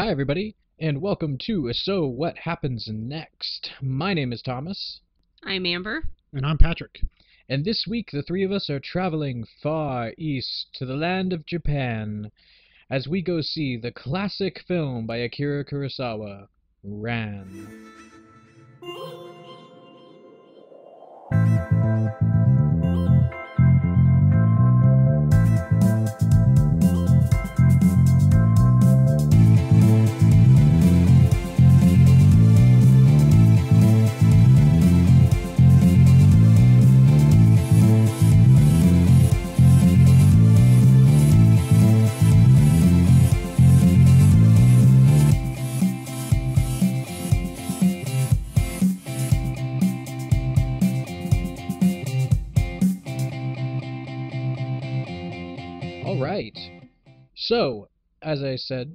Hi everybody, and welcome to So What Happens Next. My name is Thomas. I'm Amber. And I'm Patrick. And this week the three of us are traveling far east to the land of Japan as we go see the classic film by Akira Kurosawa, Ran. So, as I said,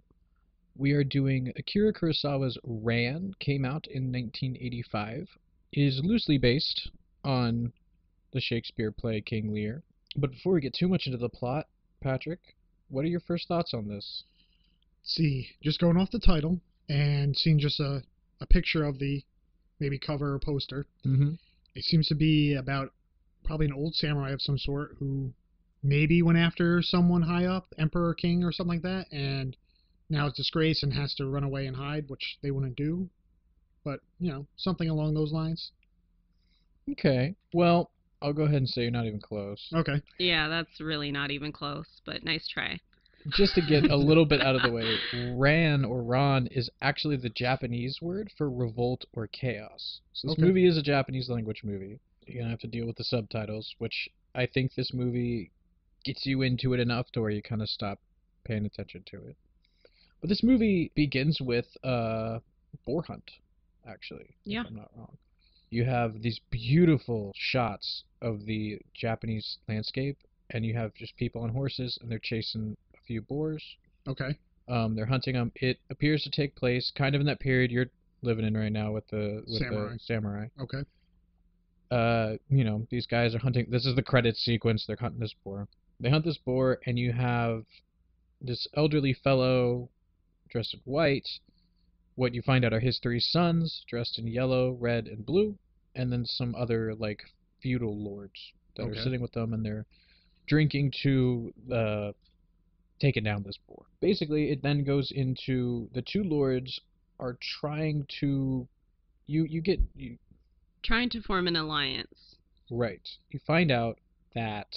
we are doing Akira Kurosawa's Ran, came out in 1985. It is loosely based on the Shakespeare play King Lear. But before we get too much into the plot, Patrick, what are your first thoughts on this? Let's see, just going off the title and seeing just a picture of the maybe cover or poster, It seems to be about probably an old samurai of some sort who maybe went after someone high up, emperor or king or something like that, and now it's disgraced and has to run away and hide, which they wouldn't do. But, you know, something along those lines. Okay. Well, I'll go ahead and say you're not even close. Okay. Yeah, that's really not even close, but nice try. Just to get a little bit out of the way, Ran or Ron is actually the Japanese word for revolt or chaos. So this movie is a Japanese language movie. You're going to have to deal with the subtitles, which I think this movie gets you into it enough to where you kind of stop paying attention to it. But this movie begins with a boar hunt, actually, if I'm not wrong. You have these beautiful shots of the Japanese landscape, and you have just people on horses, and they're chasing a few boars. Okay. They're hunting them. It appears to take place kind of in that period you're living in right now with the samurai. Okay. You know, these guys are hunting. This is the credit sequence. They're hunting this boar. They hunt this boar, and you have this elderly fellow dressed in white. What you find out are his three sons dressed in yellow, red, and blue, and then some other, like, feudal lords that are sitting with them, and they're drinking to taking down this boar. Basically, it then goes into the two lords are trying to... Trying to form an alliance. Right. You find out that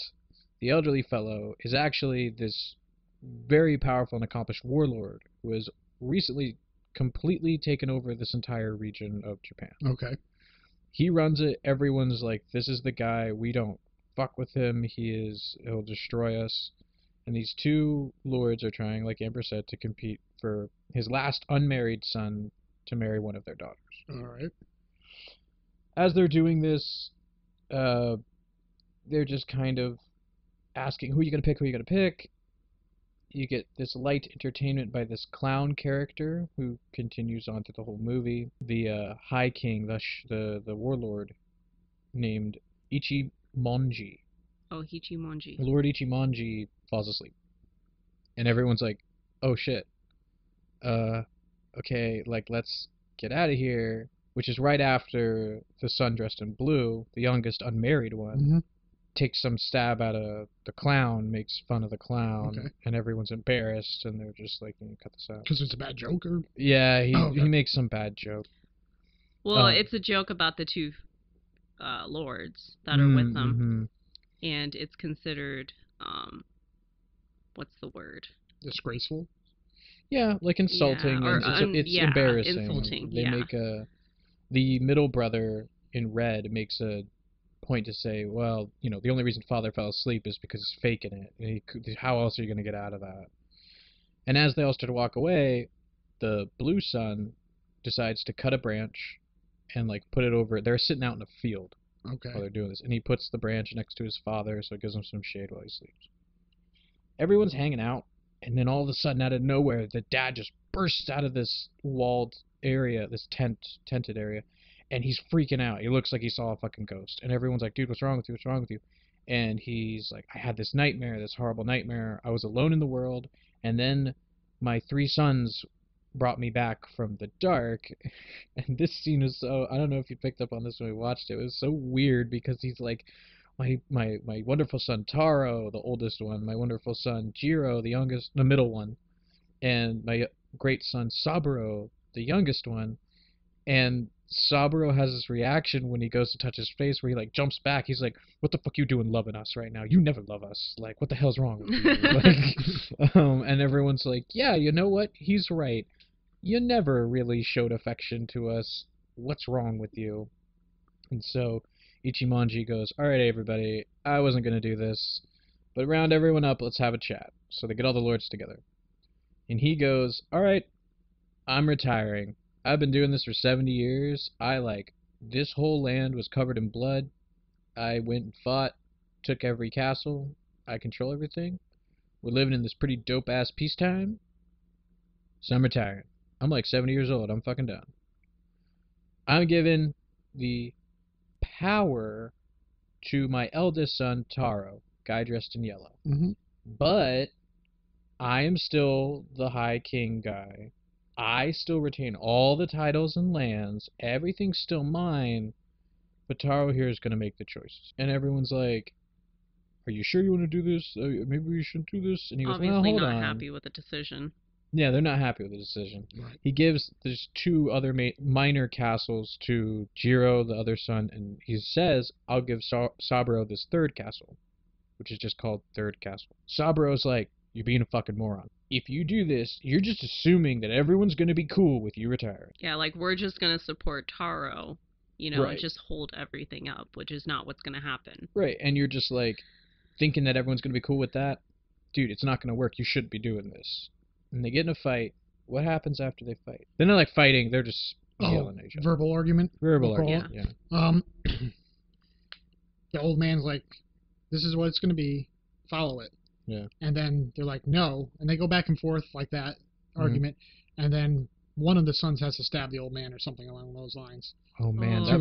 the elderly fellow is actually this very powerful and accomplished warlord who has recently completely taken over this entire region of Japan. Okay. He runs it. Everyone's like, this is the guy. We don't fuck with him. He'll destroy us. And these two lords are trying, like Amber said, to compete for his last unmarried son to marry one of their daughters. All right. As they're doing this, they're just kind of asking, who are you going to pick? You get this light entertainment by this clown character who continues on through the whole movie. The High King, the warlord, named Ichimonji. Oh, Ichimonji. Lord Ichimonji falls asleep. And everyone's like, oh shit. Okay, like, let's get out of here. Which is right after the son dressed in blue, the youngest unmarried one, takes some stab at the clown, makes fun of the clown, and everyone's embarrassed, and they're just like, you cut this out. Because it's a bad joke? Or... Yeah, he makes some bad joke. Well, it's a joke about the two lords that are with them, and it's considered, what's the word? Disgraceful? Yeah, like insulting. Yeah, it's embarrassing. Insulting, they make The middle brother in red makes a point to say, well, you know, the only reason father fell asleep is because he's faking it. How else are you going to get out of that? And as they all start to walk away, the blue son decides to cut a branch and, like, put it over. They're sitting out in a field while they're doing this. And he puts the branch next to his father, so it gives him some shade while he sleeps. Everyone's hanging out. And then all of a sudden, out of nowhere, the dad just bursts out of this walled area, this tented area, and he's freaking out. He looks like he saw a fucking ghost. And everyone's like, dude, what's wrong with you? And he's like, I had this nightmare, this horrible nightmare. I was alone in the world, and then my three sons brought me back from the dark. And this scene is so, I don't know if you picked up on this when we watched it. It was so weird because he's like, my wonderful son Taro, the oldest one, my wonderful son Jiro, the youngest, the middle one, and my great son Saburo, the youngest one. And Saburo has this reaction when he goes to touch his face where he like jumps back. He's like, what the fuck you doing loving us right now? You never love us. Like, what the hell's wrong with you? Like, and everyone's like, yeah, you know what? He's right. You never really showed affection to us. What's wrong with you? And so Ichimonji goes, all right, everybody, I wasn't going to do this, but round everyone up. Let's have a chat. So they get all the lords together. And he goes, all right, I'm retiring. I've been doing this for 70 years. This whole land was covered in blood. I went and fought, took every castle. I control everything. We're living in this pretty dope-ass peacetime. So I'm retiring. I'm like 70 years old. I'm fucking done. I'm giving the power to my eldest son, Taro, guy dressed in yellow. Mm-hmm. But I am still the High King guy. I still retain all the titles and lands. Everything's still mine. But Taro here is going to make the choices. And everyone's like, are you sure you want to do this? Maybe we shouldn't do this. And he goes, obviously no, hold on. Happy with the decision. Yeah, they're not happy with the decision. Right. He gives these two other minor castles to Jiro, the other son. And he says, I'll give Saburo this third castle, which is just called Third Castle. Saburo's like, you're being a fucking moron. If you do this, you're just assuming that everyone's going to be cool with you retiring. Yeah, like, we're just going to support Taro, you know, right, and just hold everything up, which is not what's going to happen. Right, and you're just, like, thinking that everyone's going to be cool with that? Dude, it's not going to work. You shouldn't be doing this. And they get in a fight. What happens after they fight? They're not, like, fighting. They're just yelling at each other. Verbal argument? Verbal argument, yeah. The old man's like, this is what it's going to be. Follow it. Yeah. And then they're like, no. And they go back and forth like that argument. And then one of the sons has to stab the old man or something along those lines. Oh, man. Oh. That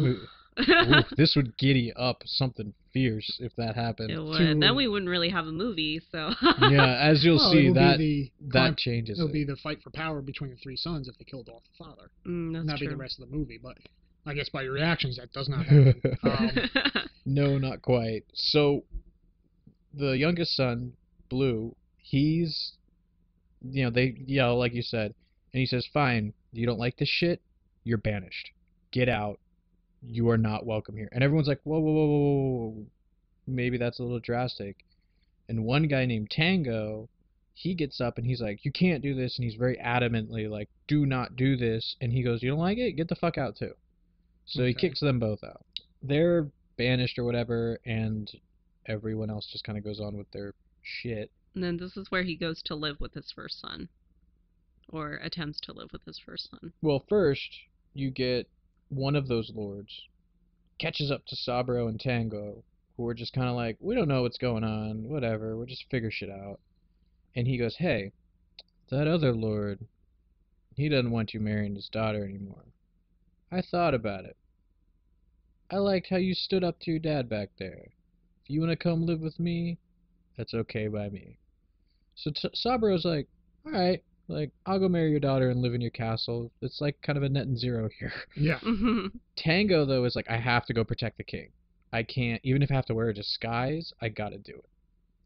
would, oof, this would giddy up something fierce if that happened. It would. Then we wouldn't really have a movie. So yeah, as you'll see, that changes. It'll be the fight for power between the three sons if they killed off the father. That'd be the rest of the movie, but I guess by your reactions, that does not happen. No, not quite. So the youngest son, Blue, he's, you know, they yell like you said, and he says, fine, you don't like this shit, you're banished, get out, you are not welcome here. And everyone's like, whoa, whoa, whoa, whoa, whoa, maybe that's a little drastic. And one guy named Tango, he gets up and he's like, you can't do this. And he's very adamantly like, do not do this. And he goes, you don't like it, get the fuck out too. So he kicks them both out. They're banished or whatever, and everyone else just kind of goes on with their shit. And then this is where he goes to live with his first son, or attempts to live with his first son. Well, first you get one of those lords catches up to Saburo and Tango, who are just kind of like, we don't know what's going on, whatever, we'll just figure shit out. And he goes, hey, that other lord, he doesn't want you marrying his daughter anymore. I thought about it. I liked how you stood up to your dad back there. If you want to come live with me, that's okay by me. So Saburo's like, all right, like, I'll go marry your daughter and live in your castle. It's like kind of a net and zero here. Yeah. Tango, though, is like, I have to go protect the king. I can't, even if I have to wear a disguise, I got to do it.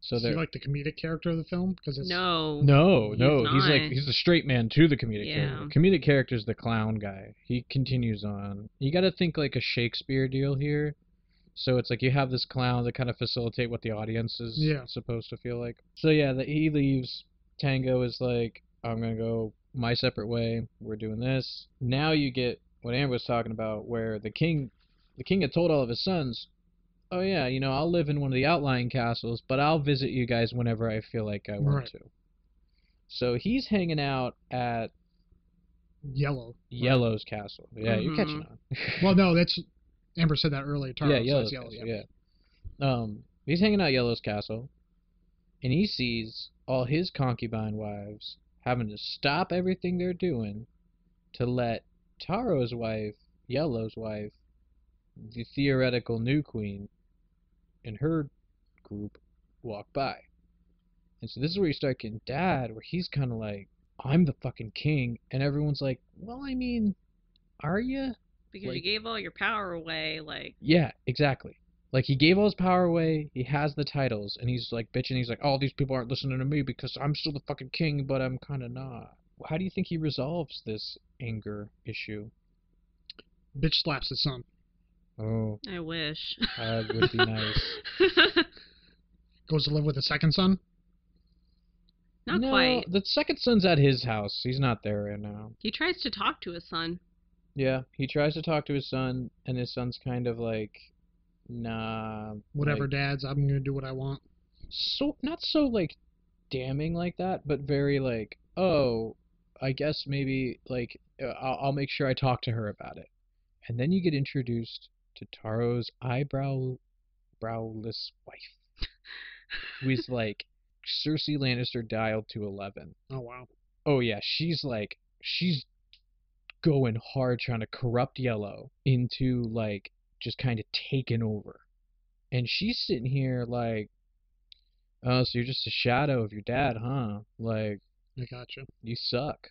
So is he like the comedic character of the film? Because it's No. He's like, he's the straight man to the comedic character. Comedic character's the clown guy. He continues on. You got to think like a Shakespeare deal here. So it's like you have this clown to kind of facilitate what the audience is supposed to feel like. So yeah, he leaves. Tango is like, I'm going to go my separate way. We're doing this. Now you get what Amber was talking about, where the king had told all of his sons, oh yeah, you know, I'll live in one of the outlying castles, but I'll visit you guys whenever I feel like I want to. So he's hanging out at Yellow's castle. Yeah, you're catching on. Well, no, that's... Amber said that earlier. Taro, Yellow's castle. He's hanging out at Yellow's castle, and he sees all his concubine wives having to stop everything they're doing to let Taro's wife, Yellow's wife, the theoretical new queen, and her group walk by. And so this is where you start getting Dad, where he's kind of like, I'm the fucking king. And everyone's like, well, I mean, are you? Because like, you gave all your power away, like... Yeah, exactly. Like, he gave all his power away, he has the titles, and he's, like, bitching, he's like, oh, these people aren't listening to me because I'm still the fucking king, but I'm kind of not. How do you think he resolves this anger issue? Bitch slaps his son. Oh. I wish. That would be nice. Goes to live with the second son? Not quite. The second son's at his house. He's not there right now. He tries to talk to his son. Yeah, he tries to talk to his son, and his son's kind of like, nah. Whatever, like, dads, I'm going to do what I want. So, not so, like, damning like that, but very, like, oh, I guess maybe, like, I'll make sure I talk to her about it. And then you get introduced to Taro's browless wife, who is, like, Cersei Lannister dialed to 11. Oh, wow. Oh, yeah, she's, like, she's going hard trying to corrupt Yellow into, like, just kind of taking over. And she's sitting here like, oh, so you're just a shadow of your dad, huh? Like, I gotcha. You suck.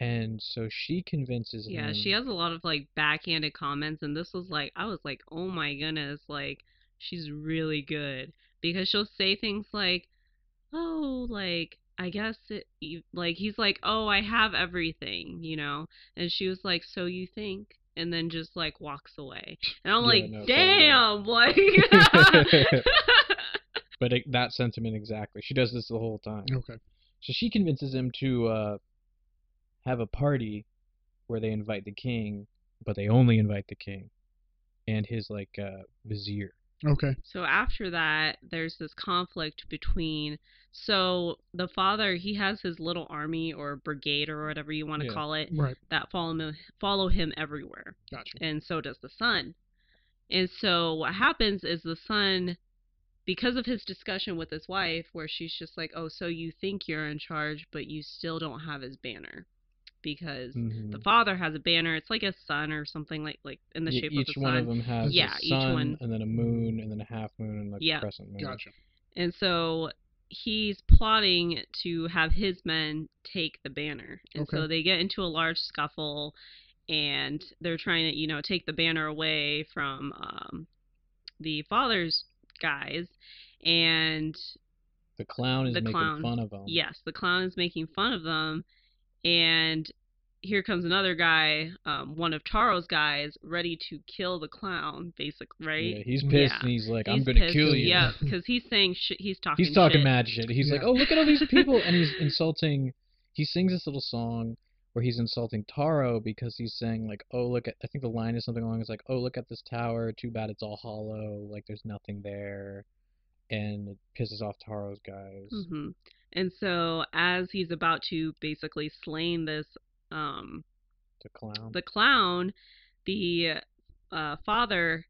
And so she convinces him. Yeah, she has a lot of, like, backhanded comments, and this was like, I was like, oh my goodness, like, she's really good. Because she'll say things like, oh, like, I guess it, like, he's like, oh, I have everything, you know? And she was like, so you think? And then just, like, walks away. And I'm like, no, damn, totally. Like. But that sentiment, exactly. She does this the whole time. Okay. So she convinces him to have a party where they invite the king, but they only invite the king and his, like, vizier. Okay. So after that, there's this conflict between, so the father, he has his little army or brigade or whatever you want to call it, right, that follow him everywhere. Gotcha. And so does the son. And so what happens is the son, because of his discussion with his wife, where she's just like, oh, so you think you're in charge, but you still don't have his banner. Because the father has a banner. It's like a sun or something, like in the shape of the sun. Each one of them has a sun, each one, and then a moon, and then a half moon, and a crescent moon. Gotcha. And so he's plotting to have his men take the banner. And so they get into a large scuffle, and they're trying to, you know, take the banner away from the father's guys. And the clown is making fun of them. Yes, the clown is making fun of them. And here comes another guy, one of Taro's guys, ready to kill the clown, basically, right? Yeah, he's pissed, and he's like, I'm going to kill you. Yeah, because he's saying shit. He's talking mad shit. He's like, oh, look at all these people. And he's insulting. He sings this little song where he's insulting Taro because he's saying, like, oh, look at, I think the line is something along, it's like, oh, look at this tower. Too bad it's all hollow. Like, there's nothing there. And it pisses off Taro's guys. Mm-hmm. And so as he's about to basically slaying this, the clown, the father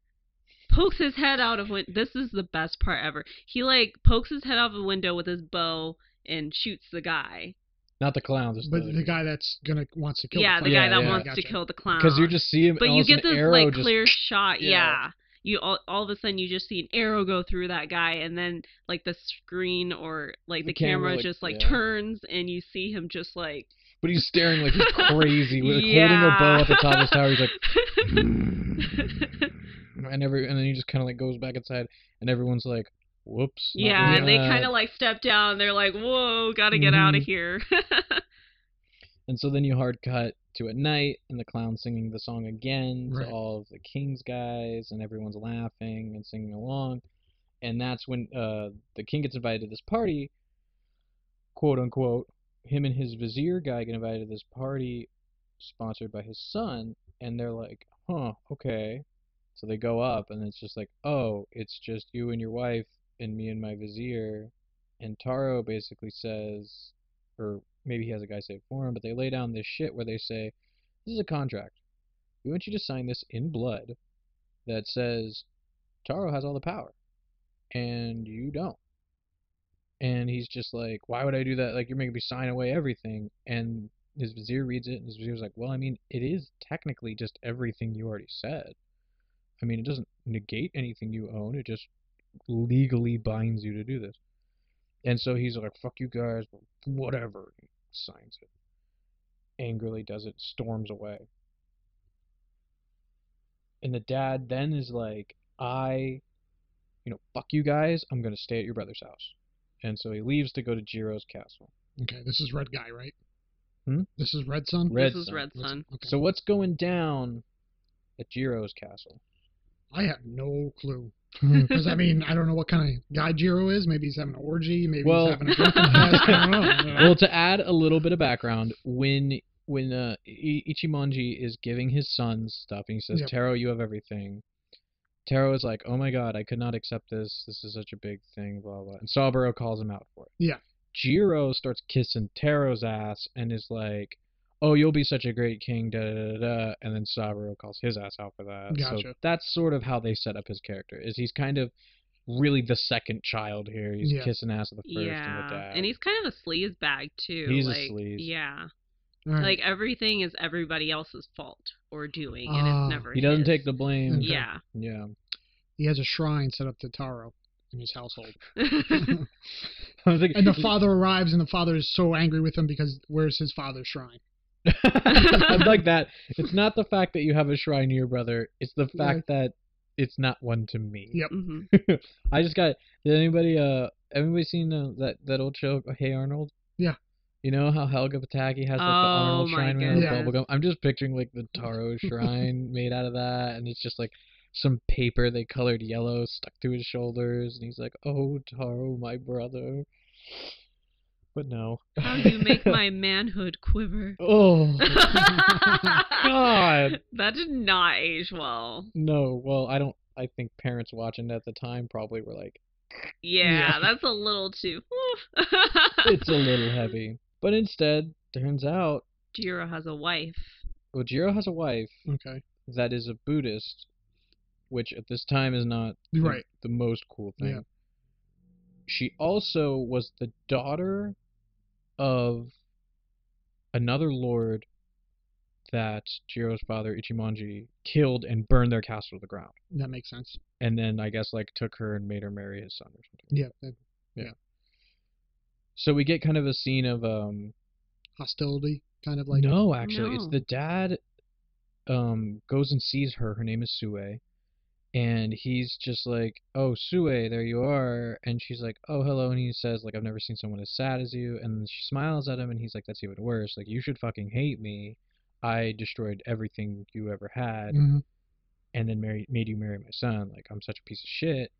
pokes his head out of window. This is the best part ever. He, like, pokes his head out of a window with his bow and shoots the guy. Not the clown, but the guy that's wants to kill. Yeah, the guy that wants to kill the clown. Because you just see him, but you get this, like, clear shot. Yeah. You all of a sudden you just see an arrow go through that guy, and then, like, the screen or, like, the camera just, like, turns, and you see him just, like. But he's staring like he's crazy, like, holding a bow at the top of his tower. He's like, and then he just kind of, like, goes back inside, and everyone's like, whoops. Yeah, and they kind of, like, step down. They're like, whoa, gotta get out of here. And so then you hard cut to at night, and the clown singing the song again to all of the king's guys, and everyone's laughing and singing along. And that's when the king gets invited to this party, quote unquote. Him and his vizier guy get invited to this party sponsored by his son, and they're like, huh, okay. So they go up, and it's just like, oh, it's just you and your wife and me and my vizier. And Taro basically says, or maybe he has a guy say it for him, but they lay down this shit where they say, this is a contract. We want you to sign this in blood that says Taro has all the power and you don't. And he's just like, why would I do that? Like, you're making me sign away everything. And his vizier reads it, and his vizier's like, well, I mean, it is technically just everything you already said. I mean, it doesn't negate anything you own. It just legally binds you to do this. And so he's like, fuck you guys, whatever. He signs it. angrily does it, storms away. And the dad then is like, fuck you guys, I'm going to stay at your brother's house. And so he leaves to go to Jiro's castle. Okay, this is Red Guy, right? This is Red Sun? Red Sun. Okay. So what's going down at Jiro's castle? I have no clue. Because, I mean, I don't know what kind of guy Jiro is. Maybe he's having an orgy. Maybe he's having a drunken fest. I don't know. Well, to add a little bit of background, when Ichimonji is giving his son stuff, and he says, Taro, you have everything. Taro is like, oh, my God, I could not accept this. This is such a big thing, blah, blah. And Saburo calls him out for it. Yeah. Jiro starts kissing Taro's ass and is like, oh, you'll be such a great king, da-da-da-da. And then Saburo calls his ass out for that. Gotcha. So that's sort of how they set up his character, is he's kind of really the second child here. He's kissing ass at the first and the dad. And he's kind of a sleaze bag, too. He's like, a sleaze. Yeah. Right. Like, everything is everybody else's fault or doing, and it's never his. He doesn't take the blame. Okay. Yeah. Yeah. He has a shrine set up to Taro in his household. And the father arrives, and the father is so angry with him because where's his father's shrine? I like that. It's not the fact that you have a shrine to your brother. It's the fact that it's not one to me. Yep. Mm-hmm. I just got... Did anybody seen that old show, Hey Arnold? Yeah. You know how Helga Pataki has like the Arnold shrine with bubblegum? I'm just picturing like the Taro shrine made out of that, and it's just like some paper they colored yellow stuck to his shoulders, and he's like, oh, Taro, my brother. But no. How do you make my manhood quiver? Oh, God. That did not age well. No, well, I think parents watching at the time probably were like, yeah, that's a little too. It's a little heavy. But instead, turns out... Jiro has a wife. Well, Jiro has a wife. Okay. That is a Buddhist, which at this time is not the most cool thing. Yeah. She also was the daughter of another lord that Jiro's father, Ichimonji, killed and burned their castle to the ground. That makes sense. And then, I guess, took her and made her marry his son or something. Yeah. So we get kind of a scene of hostility, kind of like... No, actually. No. It's the dad goes and sees her. Her name is Sue. And he's just like, oh, Sue, there you are. And she's like, oh, hello. And he says, I've never seen someone as sad as you. And she smiles at him, and he's like, that's even worse. You should fucking hate me. I destroyed everything you ever had. Mm-hmm. And then made you marry my son. I'm such a piece of shit.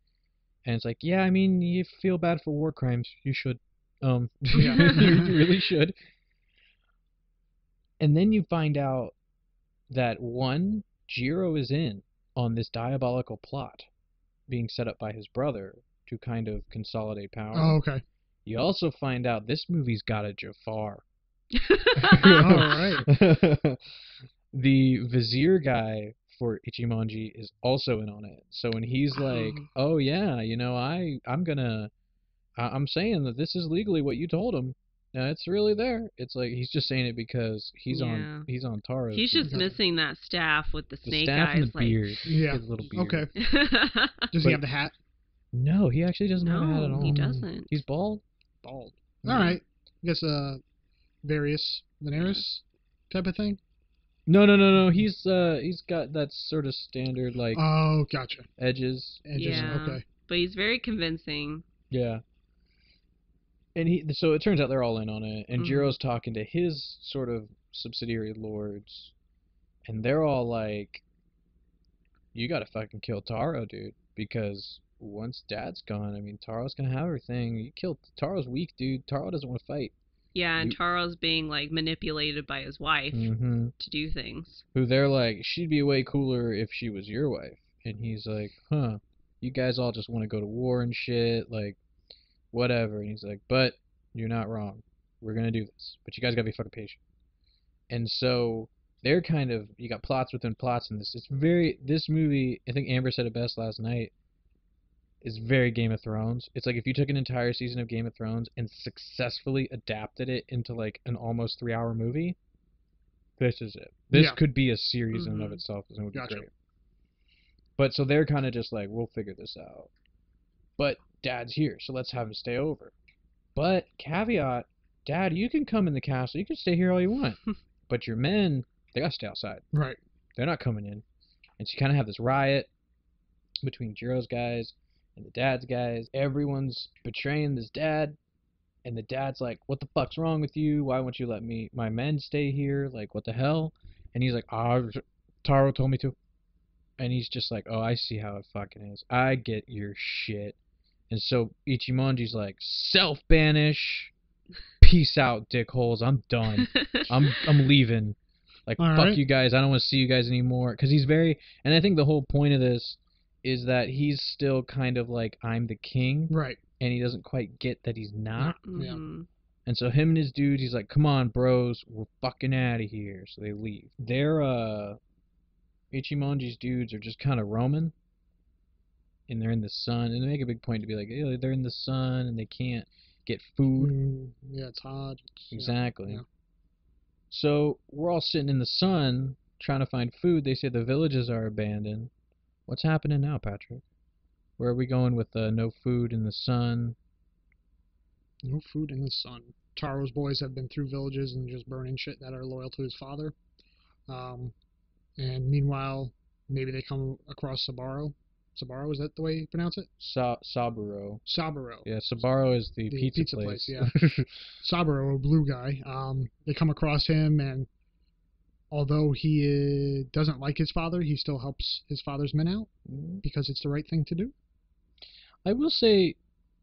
And it's like, yeah, I mean, you feel bad for war crimes. You should. You really should. And then you find out that, one, Jiro is in on this diabolical plot being set up by his brother to kind of consolidate power. Oh, okay. You also find out this movie's got a Jafar. All right. The vizier guy for Ichimonji is also in on it. So when he's like, oh yeah, I'm saying that this is legally what you told him. No, it's really there. It's like he's just saying it because he's on Taro. He's just missing that staff with the snake eyes. And the beard. Yeah. His little beard. Okay. Does he have the hat? No, he actually doesn't have a hat at all. He doesn't. He's bald. Bald. All right. I guess various Daenerys type of thing. No. He's got that sort of standard oh, gotcha. Edges. Yeah. Okay. But he's very convincing. Yeah. And so it turns out they're all in on it, and Jiro's talking to his sort of subsidiary lords, and they're all like, you gotta fucking kill Taro, dude, because once Dad's gone, I mean, Taro's gonna have everything. Taro's weak, dude. Taro doesn't want to fight. Yeah, and Taro's being, manipulated by his wife to do things. Who they're like, she'd be way cooler if she was your wife. And he's like, huh, you guys all just want to go to war and shit, whatever. And he's like, but you're not wrong. We're going to do this. But you guys got to be fucking patient. And so they're kind of, you got plots within plots in this. This movie, I think Amber said it best last night, is very Game of Thrones. It's like if you took an entire season of Game of Thrones and successfully adapted it into an almost 3-hour movie, this is it. This could be a series in and of itself. And it would be great. But so they're kind of just like, we'll figure this out. But Dad's here, so let's have him stay over. But caveat, Dad, you can come in the castle. You can stay here all you want. But your men, they got to stay outside. Right. They're not coming in. And so you kind of have this riot between Jiro's guys and the dad's guys. Everyone's betraying this dad. And the dad's like, what the fuck's wrong with you? Why won't you let me, my men stay here? Like, what the hell? And he's like, Taro told me to. And he's just like, oh, I see how it fucking is. I get your shit. And so Ichimonji's like, self-banish. Peace out, dickholes. I'm done. I'm leaving. Like, all fuck right. You guys. I don't want to see you guys anymore. Because he's very... And I think the whole point of this is that he's still kind of like, I'm the king. Right. And he doesn't quite get that he's not. Yeah. And so him and his dudes, he's like, come on, bros. We're fucking out of here. So they leave. They're, Ichimonji's dudes are just kind of roaming, and they're in the sun, and they make a big point to be like, they're in the sun, and they can't get food. Yeah, it's hot. Exactly. Yeah. So we're all sitting in the sun trying to find food. They say the villages are abandoned. What's happening now, Patrick? Where are we going with no food in the sun? No food in the sun. Taro's boys have been through villages and just burning shit that are loyal to his father. And meanwhile, maybe they come across Saburo. Saburo, is that the way you pronounce it? Saburo. Saburo. Yeah, Saburo is the pizza place. Yeah. Saburo, a blue guy. They come across him, and although he doesn't like his father, he still helps his father's men out because it's the right thing to do. I will say,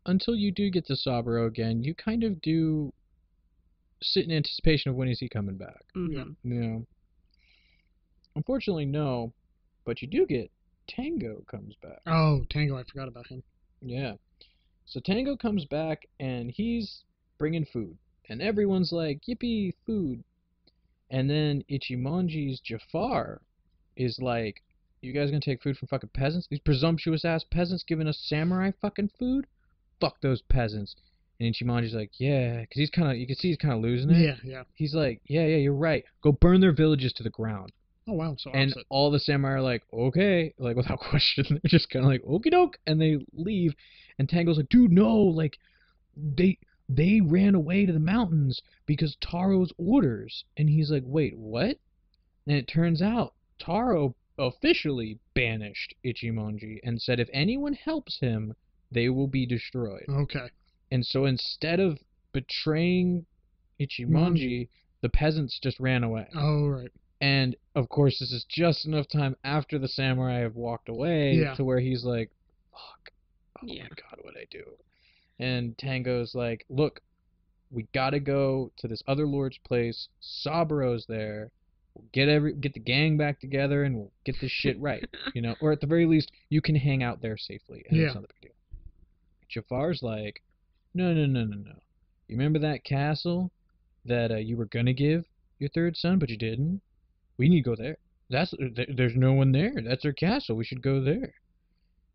until you do get to Saburo again, you kind of do sit in anticipation of when is he coming back. Mm-hmm. Yeah. You know? Unfortunately, no, but you do get Tango comes back. Oh, Tango, I forgot about him. Yeah. So Tango comes back, and he's bringing food. And everyone's like, yippee, food. And then Ichimonji's Jafar is like, you guys gonna take food from fucking peasants? These presumptuous-ass peasants giving us samurai fucking food? Fuck those peasants. And Ichimonji's like, yeah, because he's kind of, you can see he's kind of losing it. Yeah. He's like, yeah, you're right. Go burn their villages to the ground. Oh, wow. So and opposite. All the samurai are like, okay, like without question. They're just kind of like, okie doke. And they leave. And Tango's like, dude, no, like they ran away to the mountains because Taro's orders. And he's like, wait, what? And it turns out Taro officially banished Ichimonji and said if anyone helps him, they will be destroyed. Okay. And so instead of betraying Ichimonji, the peasants just ran away. Oh, right. And, of course, this is just enough time after the samurai have walked away to where he's like, fuck, oh my God, what'd I do? And Tango's like, look, we gotta go to this other lord's place. Saburo's there. We'll get the gang back together and we'll get this shit right. You know, or at the very least, you can hang out there safely. And it's not the big deal. Jafar's like, no. You remember that castle that you were gonna give your third son, but you didn't? We need to go there. There's no one there. That's their castle. We should go there.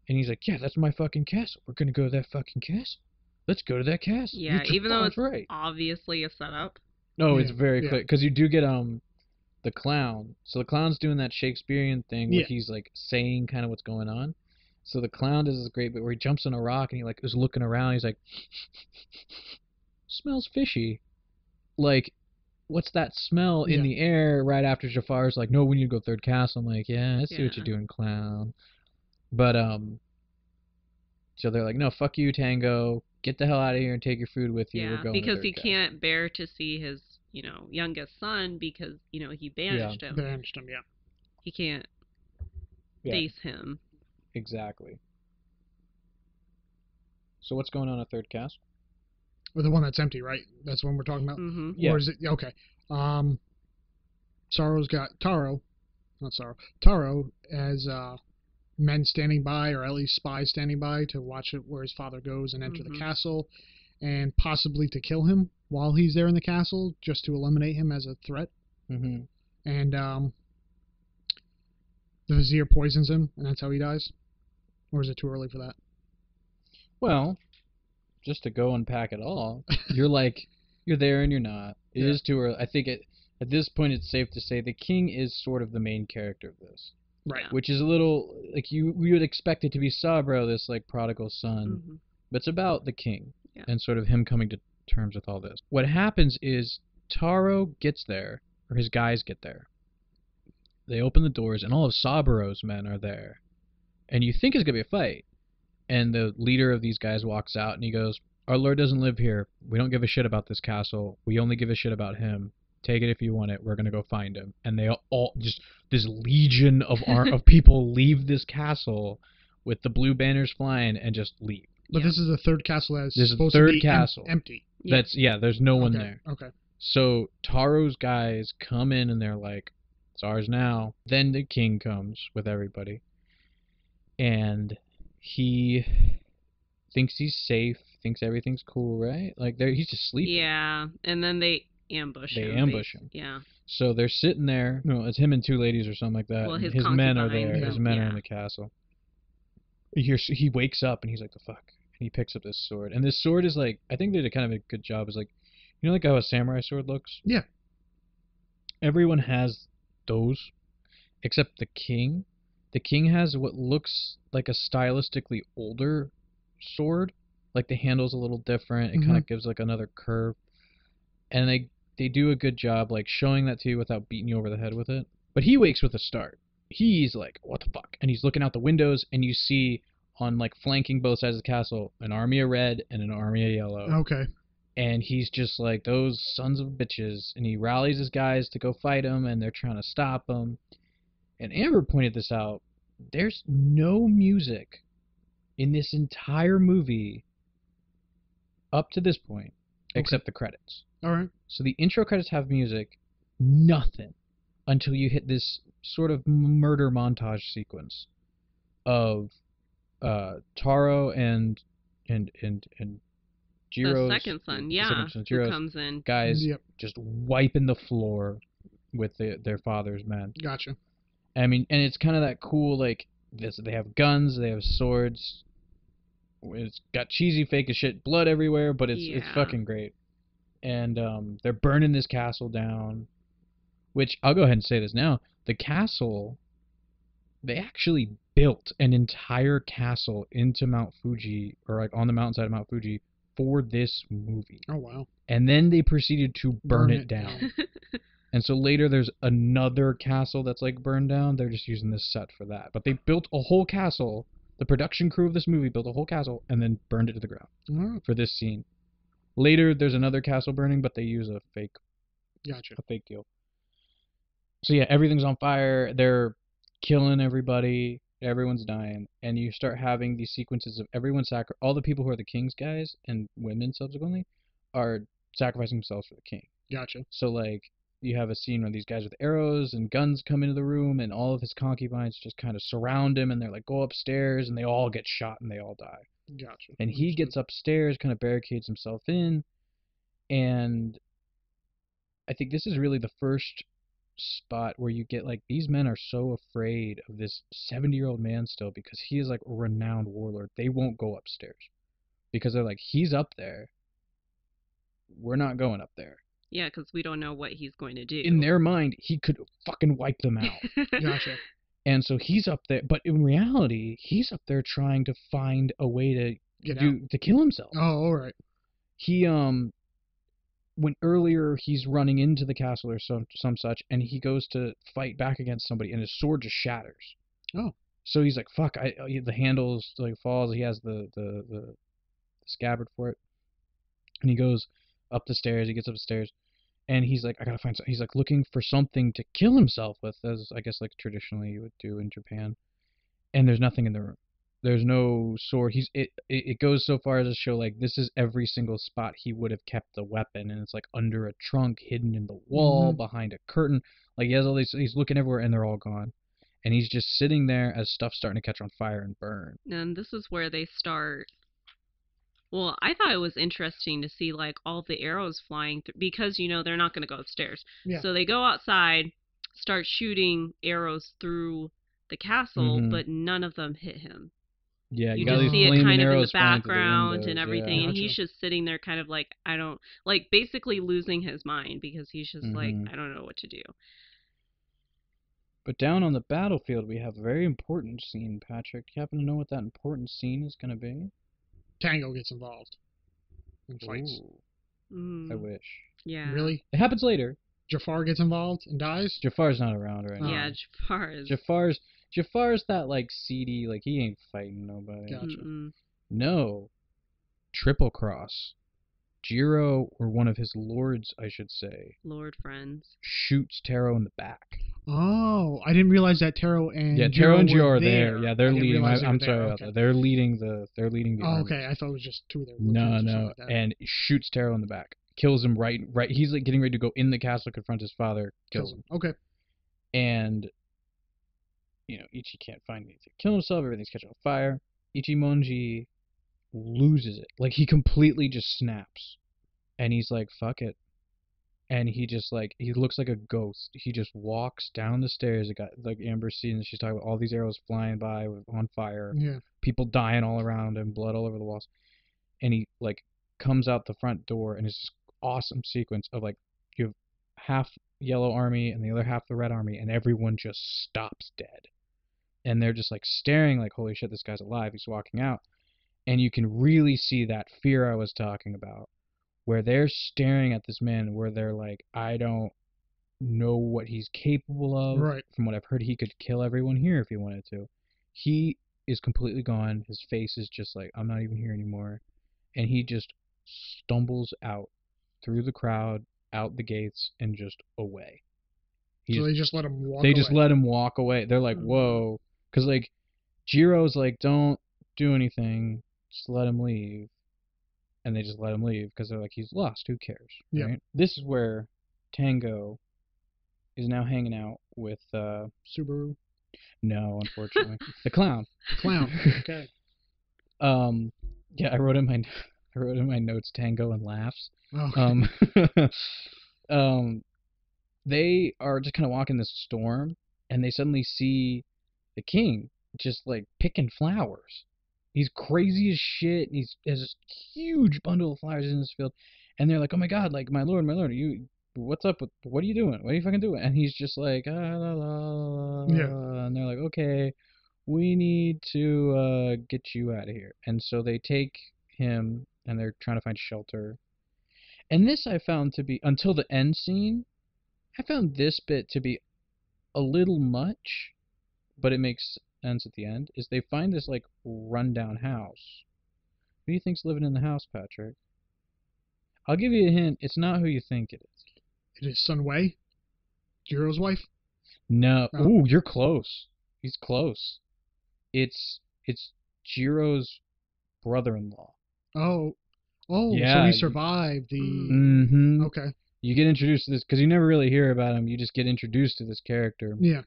And he's like, yeah, that's my fucking castle. We're going to go to that fucking castle. Let's go to that castle. Yeah, even though it's right. Obviously a setup. No, it's very quick. Because you do get the clown. So the clown's doing that Shakespearean thing where he's like saying kind of what's going on. So the clown does this great bit where he jumps on a rock and he like is looking around. He's like, smells fishy. Like... what's that smell in the air right after Jafar's like, no, we need to go third castle. I'm like, yeah, let's see what you're doing, clown. But, so they're like, no, fuck you, Tango. Get the hell out of here and take your food with you. Yeah, we're going because he can't bear to see his, you know, youngest son because, you know, he banished him. Banished him, yeah. He can't face him. Exactly. So what's going on at third castle? Or the one that's empty, right? That's the one we're talking about? Mm-hmm. Yeah. Or is it... okay. Sorrow's got... Taro. Not Sorrow. Taro has men standing by, or at least spies standing by, to watch it where his father goes and enter the castle, and possibly to kill him while he's there in the castle, just to eliminate him as a threat. Mm-hmm. And the Vizier poisons him, and that's how he dies? Or is it too early for that? Well... just to go unpack it all, you're like, you're there and you're not. It is too early. I think at this point it's safe to say the king is sort of the main character of this. Right. Which is a little, like we would expect it to be Saburo, this like prodigal son. Mm-hmm. But it's about the king and sort of him coming to terms with all this. What happens is Taro gets there or his guys get there. They open the doors, and all of Saburo's men are there. And you think it's going to be a fight. And the leader of these guys walks out, and he goes, "Our lord doesn't live here. We don't give a shit about this castle. We only give a shit about him. Take it if you want it. We're going to go find him." And they all just, this legion of people leave this castle with the blue banners flying and just leave. But yeah. This is the third castle that's supposed to be empty. That's, yeah, there's no one there. Okay. So Taro's guys come in and they're like, "It's ours now." Then the king comes with everybody. And he thinks he's safe, thinks everything's cool, right? Like, he's just sleeping. Yeah, and then they ambush him. Yeah. So they're sitting there. You know, it's him and two ladies or something like that. Well, his men are there. His men are in the castle. He wakes up, and he's like, "The fuck?" And he picks up this sword. And this sword is like, I think they did kind of a good job. It's like, you know like how a samurai sword looks? Yeah. Everyone has those, except the king. The king has what looks like a stylistically older sword. Like, the handle's a little different. It kind of gives, like, another curve. And they do a good job, like, showing that to you without beating you over the head with it. But he wakes with a start. He's like, "What the fuck?" And he's looking out the windows, and you see on, like, flanking both sides of the castle, an army of red and an army of yellow. Okay. And he's just like, "Those sons of bitches." And he rallies his guys to go fight him, and they're trying to stop him. And Amber pointed this out. There's no music in this entire movie up to this point, except the credits. All right. So the intro credits have music, nothing, until you hit this sort of murder montage sequence of Taro and Jiro's, the second son, Jiro's, who comes in. Guys just wiping the floor with their father's men. Gotcha. I mean, and it's kind of that cool, like, this, they have guns, they have swords. It's got cheesy, fake as shit, blood everywhere, but it's fucking great. And they're burning this castle down, which, I'll go ahead and say this now, the castle, they actually built an entire castle into Mount Fuji, or like on the mountainside of Mount Fuji, for this movie. Oh, wow. And then they proceeded to burn it down. And so later there's another castle that's like burned down. They're just using this set for that. But they built a whole castle. The production crew of this movie built a whole castle and then burned it to the ground for this scene. Later there's another castle burning, but they use a fake a fake deal. So yeah, everything's on fire. They're killing everybody. Everyone's dying. And you start having these sequences of everyone all the people who are the king's guys and women subsequently are sacrificing themselves for the king. Gotcha. So like, you have a scene where these guys with arrows and guns come into the room, and all of his concubines just kind of surround him, and they're like, "Go upstairs," and they all get shot and they all die. Gotcha. And he gets upstairs, kind of barricades himself in, and I think this is really the first spot where you get, like, these men are so afraid of this 70-year-old man still, because he is, like, a renowned warlord. They won't go upstairs because they're like, "He's up there. We're not going up there." Yeah, because we don't know what he's going to do. In their mind, he could fucking wipe them out. Gotcha. And so he's up there, but in reality, he's up there trying to find a way to kill himself. Oh, all right. He when earlier he's running into the castle or some such, and he goes to fight back against somebody, and his sword just shatters. Oh. So he's like, "Fuck!" The handle's like falls. He has the scabbard for it, and he goes up the stairs. He gets up the stairs, and he's like, "I gotta find something." He's like looking for something to kill himself with, as I guess like traditionally you would do in Japan. And there's nothing in the room. There's no sword. It goes so far as to show, like, this is every single spot he would have kept the weapon, and it's like under a trunk, hidden in the wall, behind a curtain. Like, he has all these. He's looking everywhere, and they're all gone. And he's just sitting there as stuff's starting to catch on fire and burn. And this is where they start. Well, I thought it was interesting to see, like, all the arrows flying through, because, you know, they're not going to go upstairs. Yeah. So they go outside, start shooting arrows through the castle, but none of them hit him. Yeah, you just see it kind of in the background and everything, and he's just sitting there kind of like, I don't, like, basically losing his mind, because he's just like, I don't know what to do. But down on the battlefield, we have a very important scene, Patrick. You happen to know what that important scene is going to be? Tango gets involved in fights. I wish. Yeah. Really? It happens later. Jafar gets involved and dies? Jafar's not around right now. Yeah, Jafar's that, like, seedy, like, he ain't fighting nobody. Gotcha. Mm-mm. No. Triple cross. Jiro, or one of his lords, I should say. Lord friends. Shoots Taro in the back. Oh, I didn't realize that Taro and Jiro are there. Yeah, they're leading. I'm sorry about that. They're leading the. They're leading the. Oh, armies. Okay. I thought it was just two of them. No, no. Like, and shoots Taro in the back. Kills him right. He's like getting ready to go in the castle, confront his father. Kills him. Okay. And you know, Ichi can't find anything. Kill himself. Everything's catching on fire. Ichimonji loses it. Like, he completely just snaps, and he's like, "Fuck it." And he just, like, he looks like a ghost. He just walks down the stairs. It got, like, Amber's scene. She's talking about all these arrows flying by on fire. Yeah. People dying all around him, blood all over the walls. And he, like, comes out the front door, and it's this awesome sequence of, like, you have half yellow army and the other half the red army, and everyone just stops dead. And they're just, like, staring like, holy shit, this guy's alive. He's walking out. And you can really see that fear I was talking about, where they're staring at this man, where they're like, I don't know what he's capable of. Right. From what I've heard, he could kill everyone here if he wanted to. He is completely gone. His face is just like, I'm not even here anymore. And he just stumbles out through the crowd, out the gates, and just away. So they just let him walk away? They just let him walk away. They're like, whoa. Because, like, Jiro's like, don't do anything. Just let him leave. And they just let him leave because they're like, he's lost. Who cares? Right? Yeah. This is where Tango is now hanging out with Subaru. No, unfortunately, the clown. The clown. Okay. Yeah, I wrote in my notes Tango and laughs. Okay. They are just kind of walking this storm, and they suddenly see the king just, like, picking flowers. He's crazy as shit, and he has this huge bundle of flowers in his field. And they're like, oh my god, like, my lord, you, what's up with, what are you doing? What are you fucking doing? And he's just like, ah, la, la, la. Yeah. And they're like, okay, we need to get you out of here. And so they take him, and they're trying to find shelter. And this I found to be, until the end scene, I found this bit to be a little much, but it makes ends at the end, is they find this, like, rundown house. Who do you think's living in the house, Patrick? I'll give you a hint. It's not who you think it is. It is Sun Wei? Jiro's wife? No. Oh. Ooh, you're close. He's close. It's Jiro's brother-in-law. Oh. Oh, yeah, so he survived the... Mm-hmm. Okay. You get introduced to this, because you never really hear about him. You just get introduced to this character. Yeah.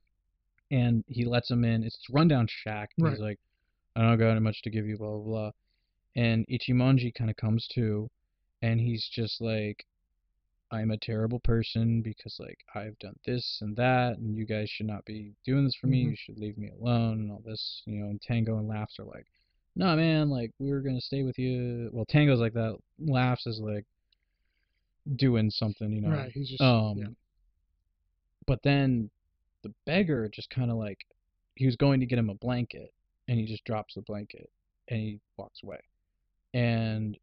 And he lets him in. It's this rundown shack. Right. He's like, I don't got much to give you, blah, blah, blah. And Ichimonji kind of comes to, and he's just like, I'm a terrible person because, like, I've done this and that, and you guys should not be doing this for me. Mm-hmm. You should leave me alone and all this. You know, and Tango and Laughs are like, nah, man, like, we were going to stay with you. Well, Tango's like that. Laughs is like doing something, you know. Right, he's just, yeah. But then... the beggar just kind of, like, he was going to get him a blanket, and he just drops the blanket, and he walks away. And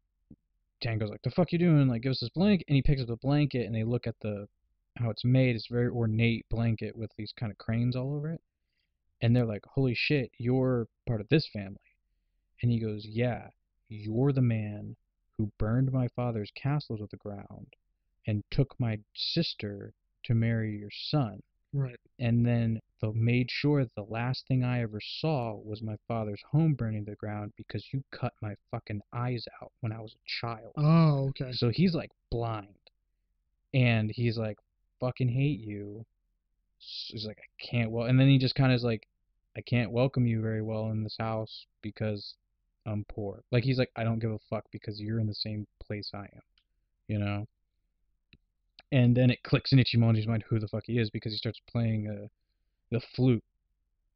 Tango's like, the fuck you doing? Like, give us this blanket. And he picks up the blanket, and they look at how it's made. It's a very ornate blanket with these kind of cranes all over it. And they're like, holy shit, you're part of this family. And he goes, yeah, you're the man who burned my father's castle to the ground and took my sister to marry your son. Right. And then they made sure that the last thing I ever saw was my father's home burning to the ground because you cut my fucking eyes out when I was a child. Oh, okay. So he's, like, blind. And he's like, fucking hate you. So he's like, I can't. Well, and then he just kind of is like, I can't welcome you very well in this house because I'm poor. Like, he's like, I don't give a fuck because you're in the same place I am, you know? And then it clicks in Ichimonji's mind who the fuck he is because he starts playing the flute.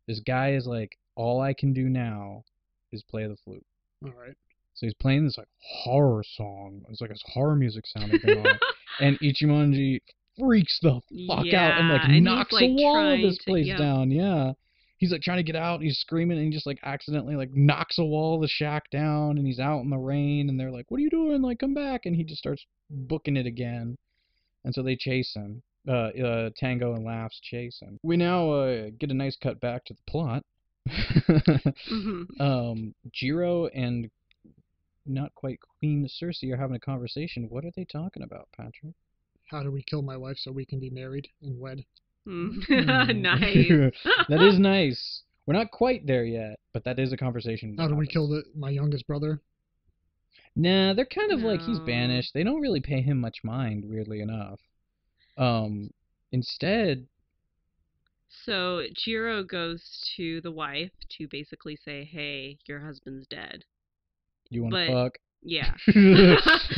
This guy is like, all I can do now is play the flute. All right. So he's playing this, like, horror song. It's like a horror music sounding thing on. And Ichimonji freaks the fuck out and, like, and knocks the wall of this place down. Yeah. He's, like, trying to get out. And he's screaming, and he just, like, accidentally, like, knocks a wall of the shack down, and he's out in the rain, and they're like, what are you doing? Like, come back. And he just starts booking it again. And so they chase him, Tango and laughs chasing. We now get a nice cut back to the plot. Jiro and not quite Queen Cersei are having a conversation. What are they talking about, Patrick? How do we kill my wife so we can be married and wed? Nice. That is nice. We're not quite there yet, but that is a conversation. How do we kill my youngest brother? Nah, they're kind of like, he's banished. They don't really pay him much mind, weirdly enough. Instead... So Jiro goes to the wife to basically say, hey, your husband's dead. You want to fuck? Yeah.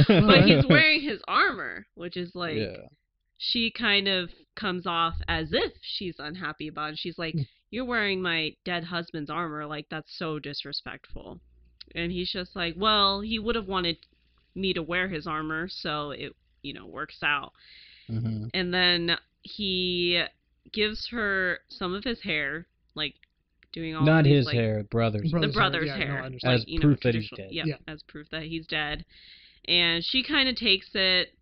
But he's wearing his armor, which is like... Yeah. She kind of comes off as if she's unhappy about it. She's like, you're wearing my dead husband's armor. Like, that's so disrespectful. And he's just like, well, he would have wanted me to wear his armor, so it, you know, works out. Mm-hmm. And then he gives her some of his hair, like, doing all not these, his like, hair, brother's hair. No, as like, proof that he's dead. Yeah, as proof that he's dead. And she kind of takes it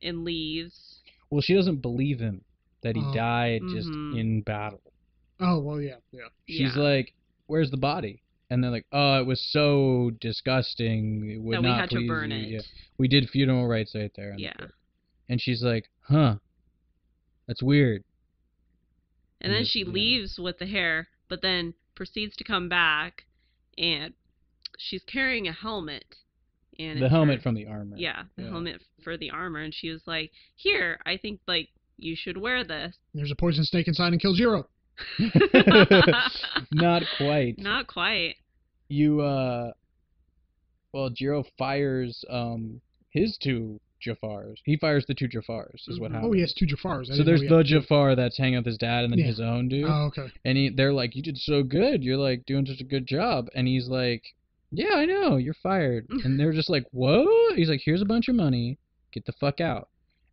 and leaves. Well, she doesn't believe him that he died just in battle. Oh, well, yeah. She's like, where's the body? And they're like, oh, it was so disgusting. It would that we not had to burn you. It. Yeah. We did funeral rites right there. Yeah. And she's like, huh, that's weird. And then she leaves with the hair, but then proceeds to come back, and she's carrying a helmet. And the helmet from the armor. Yeah, the helmet for the armor. And she was like, here, I think, like, you should wear this. There's a poison snake inside and kill Jiro. Not quite. You, well, Jiro fires his two Jafars. He fires the two Jafars is what happens. Oh, he has two Jafars. So there's the Jafar that's hanging with his dad and then his own dude. Oh, okay. And they're like, you did so good. You're, like, doing such a good job. And he's like... Yeah, I know. You're fired. And they're just like, whoa. He's like, here's a bunch of money. Get the fuck out.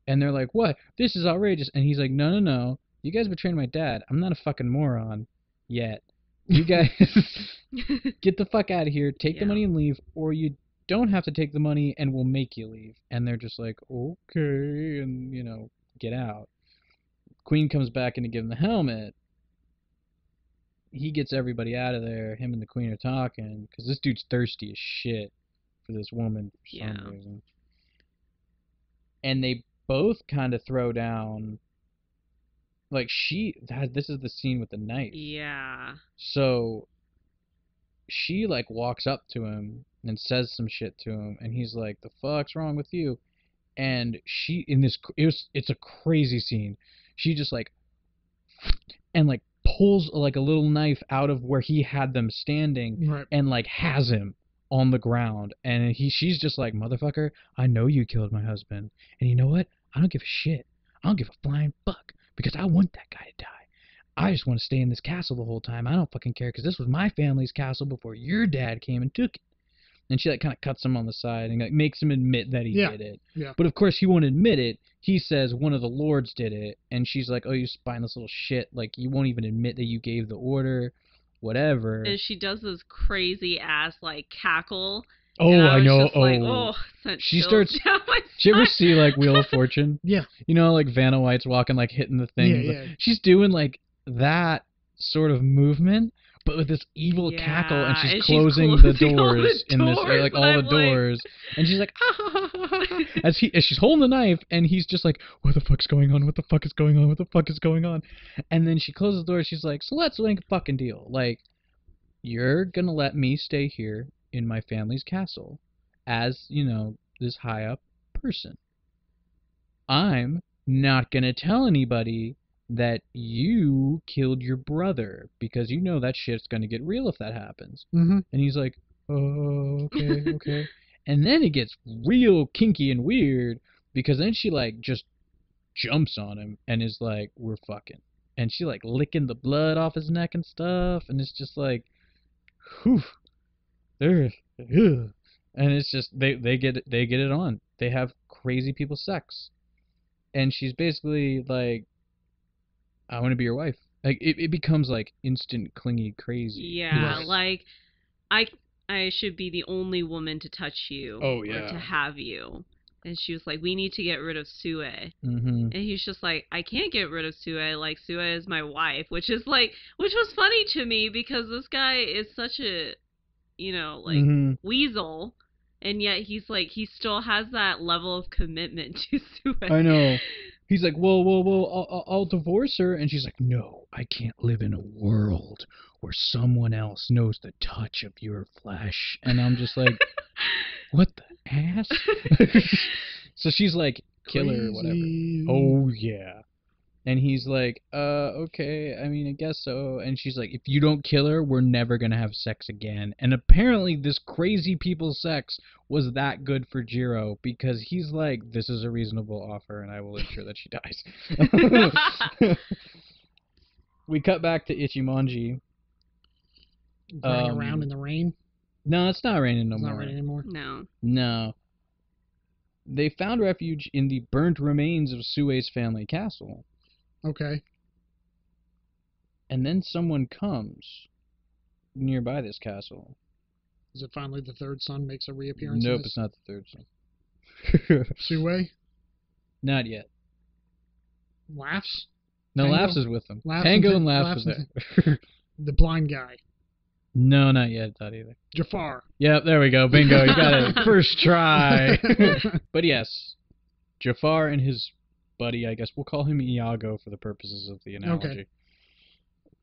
And they're like, what? This is outrageous. And he's like, no. You guys betrayed my dad. I'm not a fucking moron yet. You guys get the fuck out of here. Take the money and leave. Or you don't have to take the money and we'll make you leave. And they're just like, okay. And, you know, get out. Queen comes back in to give him the helmet. He gets everybody out of there. Him and the queen are talking because this dude's thirsty as shit for this woman for some reason. And they both kind of throw down. Like this is the scene with the knife. Yeah. So she like walks up to him and says some shit to him, and he's like, "The fuck's wrong with you?" And she it's a crazy scene. She just like and like. Pulls like a little knife out of where he had them standing and like has him on the ground, and she's just like, motherfucker, I know you killed my husband, and you know what, I don't give a shit, I don't give a flying fuck, because I want that guy to die. I just want to stay in this castle the whole time. I don't fucking care, because this was my family's castle before your dad came and took it. And she like kind of cuts him on the side and like makes him admit that he did it. Yeah. But of course he won't admit it. He says one of the lords did it, and she's like, "Oh, you spineless little shit! Like you won't even admit that you gave the order, whatever." And she does this crazy ass like cackle. Oh, I know. Just like, she starts. Did you ever see like Wheel of Fortune? Yeah. You know, like Vanna White's walking, like hitting the thing. Yeah. She's doing like that sort of movement. But with this evil cackle, and she's closing the doors in this, like all the doors, and she's like, ah, as she's holding the knife, and he's just like, what the fuck is going on, and then she closes the door, she's like, so let's make a fucking deal, like, you're gonna let me stay here in my family's castle, as, you know, this high up person, I'm not gonna tell anybody that you killed your brother, because you know that shit's going to get real if that happens. Mm-hmm. And he's like, oh, okay. And then it gets real kinky and weird, because then she, like, just jumps on him and is like, we're fucking. And she, like, licking the blood off his neck and stuff, and it's just like, whew, there, and it's just, they get it on. They have crazy people sex. And she's basically like, I want to be your wife. Like it becomes like instant clingy crazy. Yeah, like I should be the only woman to touch you or to have you. And she was like, we need to get rid of Sue. Mm-hmm. And he's just like, I can't get rid of Sue. Like, Sue is my wife, which was funny to me because this guy is such a, mm-hmm. weasel. And yet he's like, he still has that level of commitment to Sue. I know. He's like, whoa, I'll divorce her. And she's like, no, I can't live in a world where someone else knows the touch of your flesh. And I'm just like, what the ass? So she's like, kill her or whatever. Oh, yeah. And he's like, okay, I mean, I guess so. And she's like, if you don't kill her, we're never going to have sex again. And apparently this crazy people's sex was that good for Jiro because he's like, this is a reasonable offer and I will ensure that she dies. We cut back to Ichimonji. Running around in the rain? No, it's not raining no more. It's not raining anymore? No. They found refuge in the burnt remains of Sue's family castle. Okay. And then someone comes nearby this castle. Is it finally the third son makes a reappearance? Nope, it's not the third son. Sue? Not yet. Laughs? No, Tango? Laughs is with them. Laughs Tango and Laughs is there. The blind guy. No, not yet. Not either. Jafar. Yep, there we go. Bingo. You got it. First try. But yes, Jafar and his buddy, I guess we'll call him Iago for the purposes of the analogy. Okay.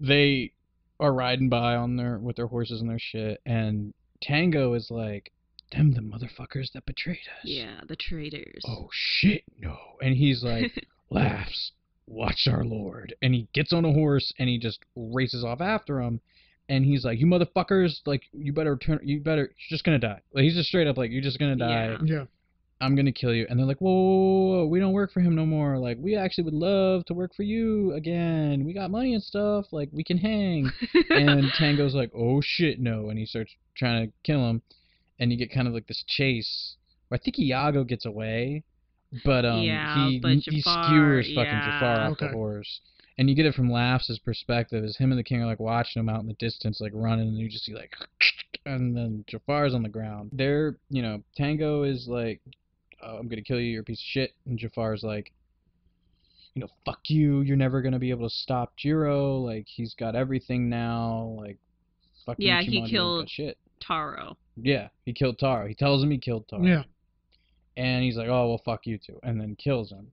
They are riding by on with their horses and their shit, and Tango is like, them the motherfuckers that betrayed us. Yeah, the traitors. Oh shit, no. And he's like, Laughs, watch our lord. And he gets on a horse and he just races off after him. And he's like, you motherfuckers, like, you're just gonna die. Like, he's just straight up like, you're just gonna die. Yeah. I'm going to kill you. And they're like, whoa, we don't work for him no more. Like, we actually would love to work for you again. We got money and stuff. Like, we can hang. And Tango's like, oh, shit, no. And he starts trying to kill him. And you get kind of like this chase. Well, I think Iago gets away. But he skewers fucking Jafar off the horse. And you get it from Laughs' perspective. Is him and the king are like watching him out in the distance, like running. And you just see like, and then Jafar's on the ground. They're, Tango is like, I'm going to kill you, you're a piece of shit. And Jafar's like, fuck you. You're never going to be able to stop Jiro. Like, he's got everything now. Like, fuck you. Yeah, he killed Taro. Yeah, he killed Taro. He tells him he killed Taro. Yeah. And he's like, oh, well, fuck you too. And then kills him.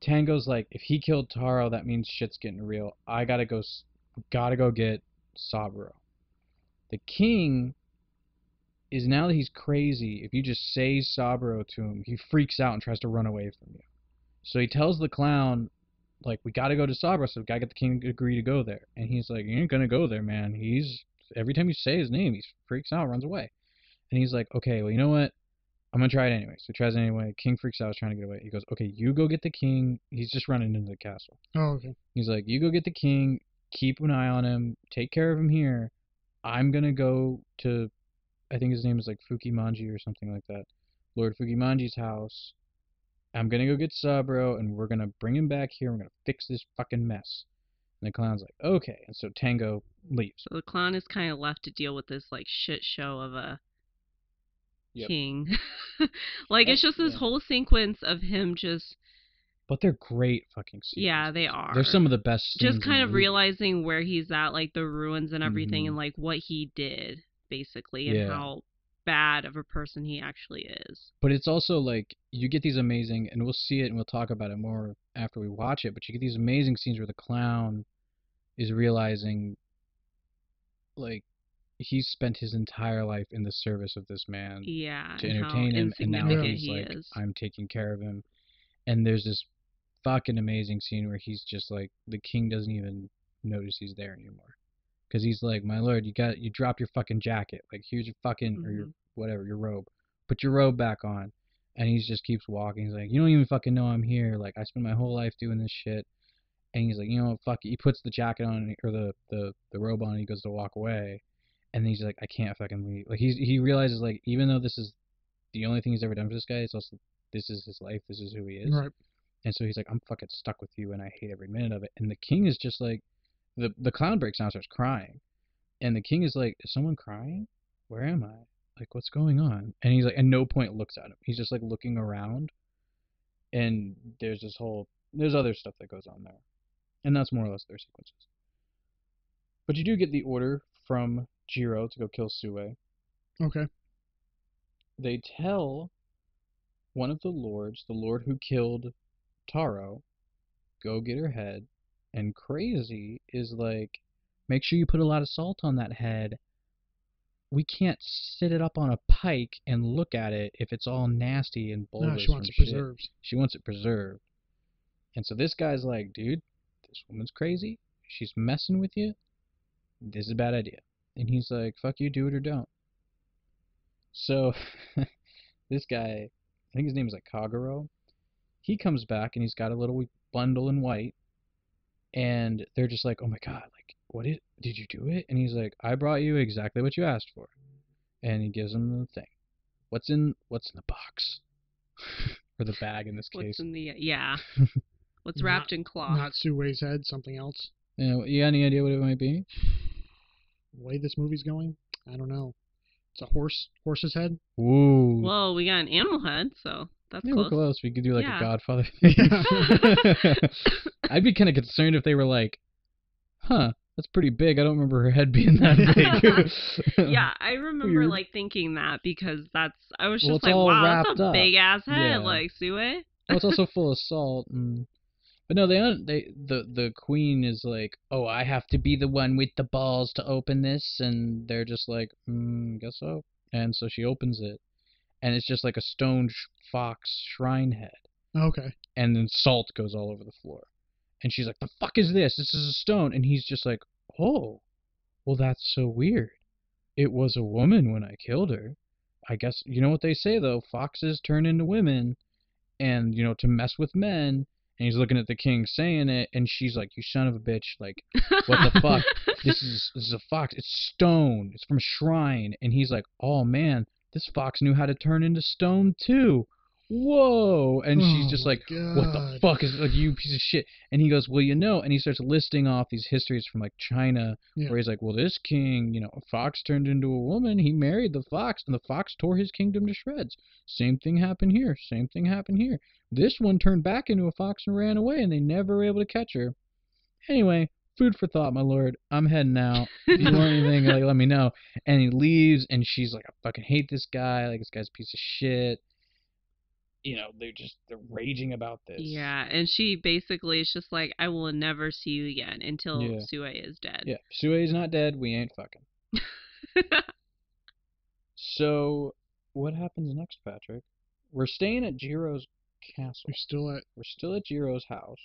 Tango's like, if he killed Taro, that means shit's getting real. I gotta go get Saburo. The king is, now that he's crazy, if you just say Saburo to him, he freaks out and tries to run away from you. So he tells the clown, like, we got to go to Saburo, so we got to get the king to agree to go there. And he's like, you ain't going to go there, man. Every time you say his name, he freaks out, runs away. And he's like, okay, well, you know what? I'm going to try it anyway. So he tries it anyway. King freaks out, is trying to get away. He goes, okay, you go get the king. He's just running into the castle. Oh, okay. He's like, you go get the king. Keep an eye on him. Take care of him here. I'm going to go to, I think his name is like Fukimanji or something like that, Lord Fukimanji's house. I'm going to go get Saburo, and we're going to bring him back here. We're going to fix this fucking mess. And the clown's like, okay. And so Tango leaves. So the clown is kind of left to deal with this like shit show of a king. Like, it's just this whole sequence of him just... But they're great fucking scenes. Yeah, they are. They're some of the best scenes. Just kind of realizing where he's at, like the ruins and everything, mm-hmm. and like what he did, basically, and how bad of a person he actually is. But it's also like, you get these amazing, and we'll see it and we'll talk about it more after we watch it, but you get these amazing scenes where the clown is realizing, like, he's spent his entire life in the service of this man to entertain him, and now he's like, I'm taking care of him. And there's this fucking amazing scene where he's just like, the king doesn't even notice he's there anymore. Because he's like, my lord, you dropped your fucking jacket. Like, here's your fucking, or your, whatever, your robe. Put your robe back on. And he just keeps walking. He's like, you don't even fucking know I'm here. Like, I spent my whole life doing this shit. And he's like, fuck it. He puts the jacket on, or the robe on, and he goes to walk away. And then he's like, I can't fucking leave. Like, he realizes, like, even though this is the only thing he's ever done for this guy, it's also, this is his life. This is who he is. Right. And so he's like, I'm fucking stuck with you, and I hate every minute of it. And the king is just like, the clown breaks down and starts crying. And the king is like, is someone crying? Where am I? Like, what's going on? And he's like, at no point looks at him. He's just like looking around And there's this whole, there's other stuff that goes on there. And that's more or less their sequences. But you do get the order from Jiro to go kill Sue. Okay. They tell one of the lords, the lord who killed Taro, go get her head. And Crazy is like, make sure you put a lot of salt on that head. We can't sit it up on a pike and look at it if it's all nasty and bulbous. No, she wants it preserved. She wants it preserved. And so this guy's like, dude, this woman's crazy. She's messing with you. This is a bad idea. And he's like, fuck you, do it or don't. So this guy, I think his name is like Kaguro, he comes back and he's got a little bundle in white. And they're just like, oh my God, like, what is, did you do it? And he's like, I brought you exactly what you asked for. And he gives them the thing. What's in the box? Or the bag in this case. What's in the, yeah. What's wrapped in cloth? Not Sue's head, something else. You got any idea what it might be? The way this movie's going? I don't know. It's a horse's head? Ooh. Well, we got an animal head, so that's close. We're close. We could do like a Godfather thing. Yeah. I'd be kind of concerned if they were like, huh, that's pretty big. I don't remember her head being that big. Yeah, I remember weird. Like thinking that because that's, I was just like, wow, that's a big ass head. Yeah. Like, Sue. Well, it's also full of salt. And... But no, the queen is like, oh, I have to be the one with the balls to open this. And they're just like, guess so. And so she opens it. And it's just like a stone fox shrine head. Okay. And then salt goes all over the floor. And she's like, the fuck is this? This is a stone. And he's just like, oh, well, that's so weird. It was a woman when I killed her. I guess, you know what they say, though? Foxes turn into women and, you know, to mess with men. And he's looking at the king saying it. And she's like, you son of a bitch. Like, what the fuck? This is a fox. It's stone. It's from a shrine. And he's like, oh, man, this fox knew how to turn into stone, too. Whoa. And she's just like, God. What the fuck is, like, you piece of shit. And he goes, well, you know, and he starts listing off these histories from like China, where he's like, well, this king, you know, a fox turned into a woman, he married the fox, and the fox tore his kingdom to shreds. Same thing happened here, same thing happened here. This one turned back into a fox and ran away, and they never were able to catch her. Anyway, food for thought, my lord. I'm heading out. If you want anything, like, let me know. And he leaves, and she's like, I fucking hate this guy, like, this guy's a piece of shit. You know, they're raging about this. Yeah, and she basically is just like, I will never see you again until Sue is dead. Yeah, Sue is not dead, we ain't fucking. So, what happens next, Patrick? We're staying at Jiro's castle. We're still at Jiro's house.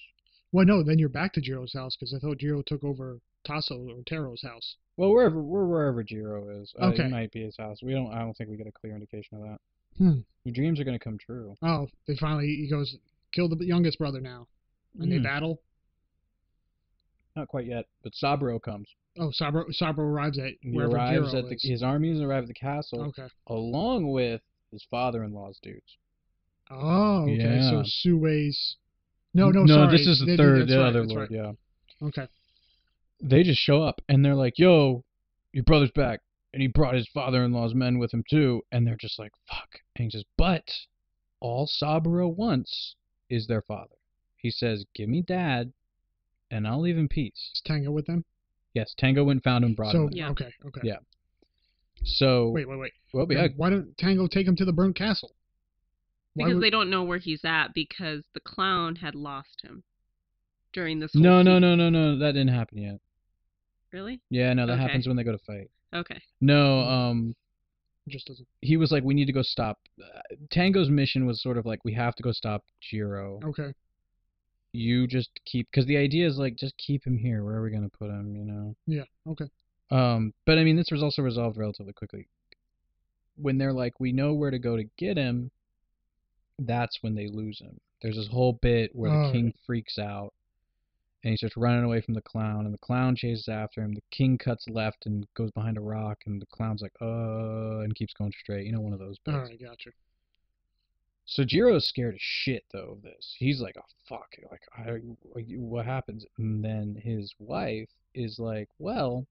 Well, no, then you're back to Jiro's house, because I thought Jiro took over Tasso or Taro's house. Well, wherever Jiro is. Okay. It might be his house. I don't think we get a clear indication of that. Your dreams are going to come true. Oh, they finally, he goes, kill the youngest brother now. And they battle? Not quite yet, but Saburo comes. Oh, Saburo arrives at wherever Jiro is. His armies arrive at the castle, along with his father-in-law's dudes. Oh, okay, so Sue's... No, this is the other lord, yeah. Okay. They just show up, and they're like, yo, your brother's back. And he brought his father-in-law's men with him, too. And they're just like, fuck. And he says, but all Saburo wants is their father. He says, give me dad, and I'll leave in peace. Is Tango with them? Yes, Tango went and found him, brought him. Yeah. Okay. Yeah. So... Wait. Well, why don't Tango take him to the burnt castle? Because they don't know where he's at, because the clown had lost him during this whole No, that didn't happen yet. Really? Yeah, no, that happens when they go to fight. Okay. No, just doesn't. He was like, we need to go stop. Tango's mission was sort of like, we have to go stop Jiro. Okay. You just keep, because the idea is like, just keep him here. Where are we going to put him, you know? Yeah, okay. But I mean, this was also resolved relatively quickly. When they're like, we know where to go to get him, that's when they lose him. There's this whole bit where the king freaks out. And he starts running away from the clown, and the clown chases after him. The king cuts left and goes behind a rock, and the clown's like, and keeps going straight. You know, one of those bits. All right, gotcha. So Jiro's scared as shit, though, of this. He's like, oh, fuck. Like, what happens? And then his wife is like, well...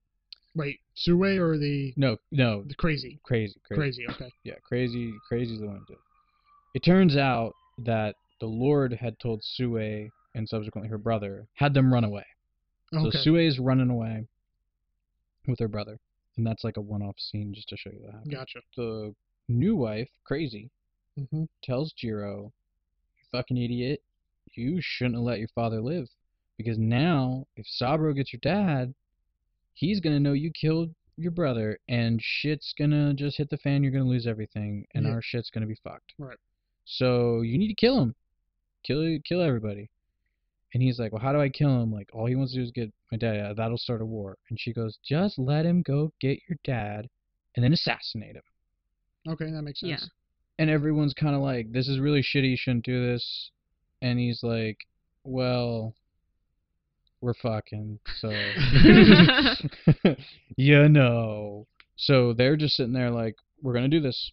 Wait, Sue or the... No. The crazy. Crazy. Okay. Yeah, crazy's the one who did it. It turns out that the Lord had told Sue and subsequently her brother, had them run away. Okay. So Sue's running away with her brother. And that's like a one-off scene just to show you that happened. Gotcha. The new wife, Crazy, tells Jiro, you fucking idiot, you shouldn't have let your father live. Because now, if Saburo gets your dad, he's going to know you killed your brother, and shit's going to just hit the fan, you're going to lose everything, and our shit's going to be fucked. Right. So you need to kill him. Kill everybody. And he's like, well, how do I kill him? Like, all he wants to do is get my dad. That'll start a war. And she goes, just let him go get your dad and then assassinate him. Okay, that makes sense. Yeah. And everyone's kind of like, this is really shitty, you shouldn't do this. And he's like, well... we're fucking, so... you know. So they're just sitting there like, we're going to do this.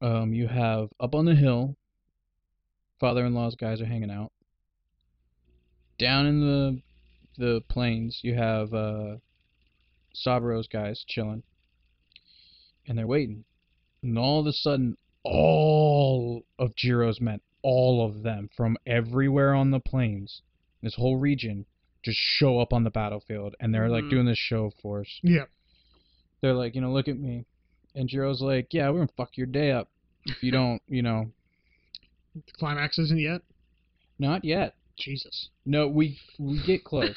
You have up on the hill, father-in-law's guys are hanging out. Down in the plains, you have Saburo's guys chilling. And they're waiting. And all of a sudden, all of Jiro's men, all of them, from everywhere on the plains... this whole region just show up on the battlefield, and they're like doing this show of force. Yeah. They're like, you know, look at me. And Jiro's like, yeah, we're gonna fuck your day up if you don't, you know. The climax isn't yet? Not yet. Jesus. No, we get close.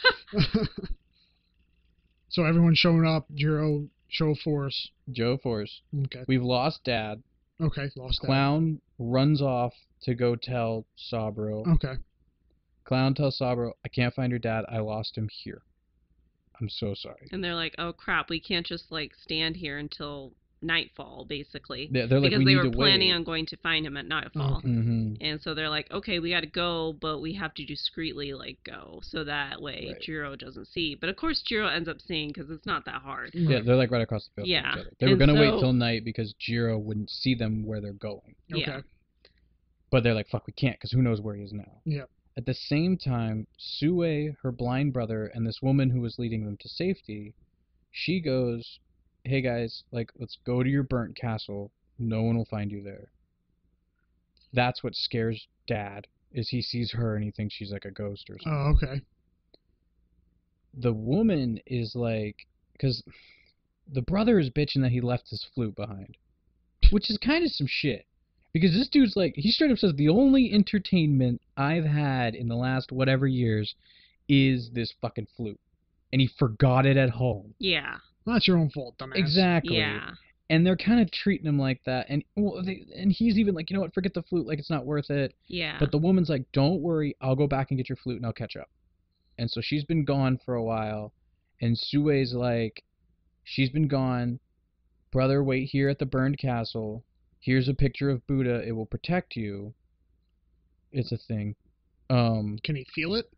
So everyone's showing up, Jiro, show of force. Joe force. Okay. We've lost dad. Okay, lost dad. Clown runs off to go tell Saburo. Okay. Clown tells Saburo, I can't find your dad. I lost him here. I'm so sorry. And they're like, oh, crap. We can't just, like, stand here until nightfall, basically. Yeah, they're like, because they were planning on going to find him at nightfall. Oh. Mm-hmm. And so they're like, okay, we got to go, but we have to discreetly, like, go. So that way Jiro doesn't see. But, of course, Jiro ends up seeing because it's not that hard. Yeah, they're, like, right across the field. Yeah. From each other. They were going to wait till night because Jiro wouldn't see them where they're going. Okay. Yeah. But they're like, fuck, we can't because who knows where he is now. Yeah. At the same time, Sue, her blind brother, and this woman who was leading them to safety, she goes, hey guys, like, let's go to your burnt castle. No one will find you there. That's what scares dad, is he sees her and he thinks she's like a ghost or something. Oh, okay. The woman is like, because the brother is bitching that he left his flute behind, which is kind of some shit. Because this dude's like, he straight up says, the only entertainment I've had in the last whatever years is this fucking flute. And he forgot it at home. Yeah. Well, that's your own fault, dumbass. Exactly. Yeah. And they're kind of treating him like that. And well, and he's even like, you know what, forget the flute. Like, it's not worth it. Yeah. But the woman's like, don't worry. I'll go back and get your flute and I'll catch up. And so she's been gone for a while. And Sue's like, she's been gone. Brother, wait here at the burned castle. Here's a picture of Buddha. It will protect you. It's a thing. Can he feel it?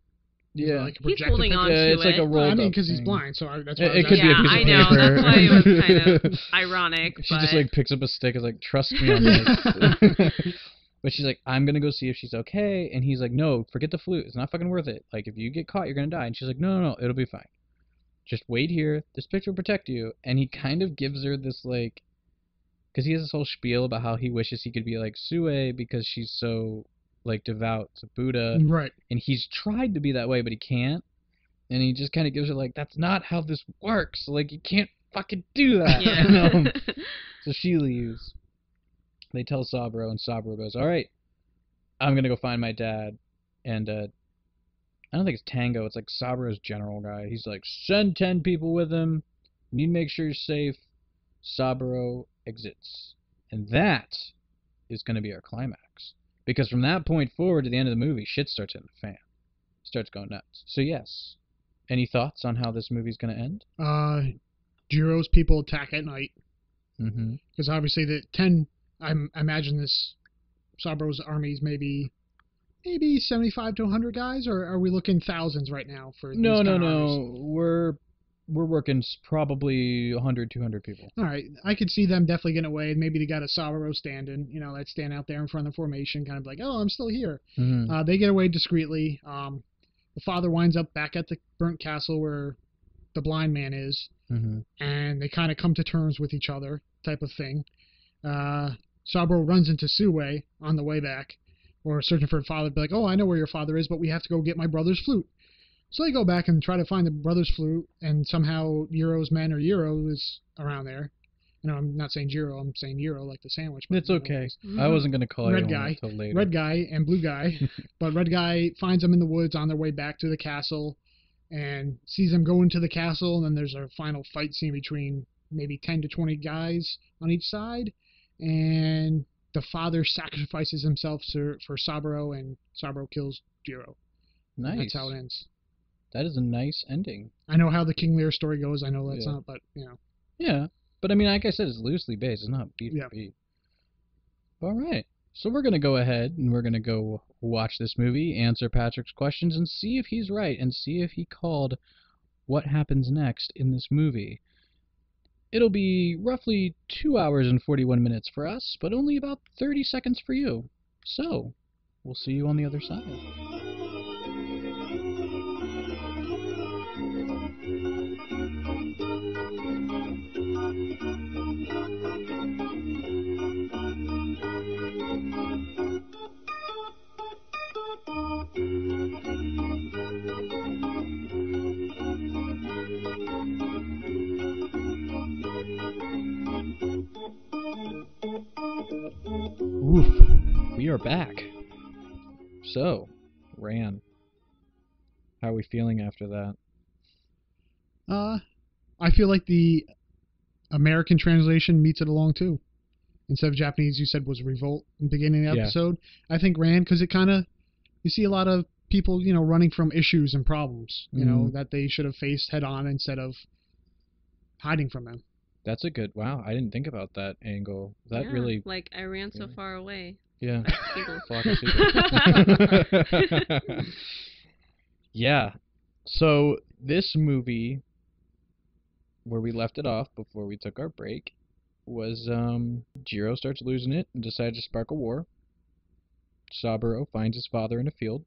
Yeah. Like he's holding on to it. It's like a rolled up. I mean, because he's blind, so that's why it could be a piece of paper. I know. That's why it was kind of ironic. She just like picks up a stick and is like, trust me on this. But she's like, I'm going to go see if she's okay. And he's like, no, forget the flute. It's not fucking worth it. Like, if you get caught, you're going to die. And she's like, no, it'll be fine. Just wait here. This picture will protect you. And he kind of gives her this like... because he has this whole spiel about how he wishes he could be like Sue because she's so, like, devout to Buddha. Right. And he's tried to be that way, but he can't. And he just kind of gives her, like, that's not how this works. Like, you can't fucking do that. Yeah. So she leaves. They tell Saburo, and Saburo goes, all right, I'm going to go find my dad. And I don't think it's Tango. It's, like, Saburo's general guy. He's like, send 10 people with him. You need to make sure you're safe. Saburo exits. And that is going to be our climax. Because from that point forward to the end of the movie, shit starts hitting the fan. Starts going nuts. So yes. Any thoughts on how this movie's going to end? Jiro's people attack at night. Mm-hmm. Because obviously the 10, I imagine this Saburo's army is maybe 75 to 100 guys, or are we looking thousands right now for No. We're working probably 100, 200 people. All right. I could see them definitely getting away. Maybe they got a Saburo standing, you know, that stand out there in front of the formation, kind of like, oh, I'm still here. Mm-hmm. They get away discreetly. The father winds up back at the burnt castle where the blind man is, and they kind of come to terms with each other type of thing. Saburo runs into Sue on the way back, or searching for a father, be like, oh, I know where your father is, but we have to go get my brother's flute. So they go back and try to find the brother's flute, and somehow Jiro's men, or Jiro is around there. You know, I'm not saying Jiro, I'm saying Jiro, like the sandwich. It's okay. I wasn't going to call you guy until later. Red guy and blue guy. But red guy finds them in the woods on their way back to the castle and sees them go into the castle. And then there's a final fight scene between maybe 10 to 20 guys on each side. And the father sacrifices himself for Saburo, and Saburo kills Jiro. Nice. That's how it ends. That is a nice ending. I know how the King Lear story goes. I know that's not, but, you know. Yeah. But, I mean, like I said, it's loosely based. It's not beat for beat. All right. So we're going to go ahead and we're going to go watch this movie, answer Patrick's questions, and see if he's right, and see if he called what happens next in this movie. It'll be roughly 2 hours and 41 minutes for us, but only about 30 seconds for you. So we'll see you on the other side. We are back. So, Ran, how are we feeling after that? I feel like the American translation meets it along too. Instead of Japanese, you said was revolt in the beginning of the episode. I think Ran, because it kind of, you see a lot of people, you know, running from issues and problems, you know, that they should have faced head on instead of hiding from them. That's a good, wow, I didn't think about that angle. That really... like, I ran so far away. Yeah. Yeah. So, this movie, where we left it off before we took our break, was, Jiro starts losing it and decides to spark a war. Saburo finds his father in a field.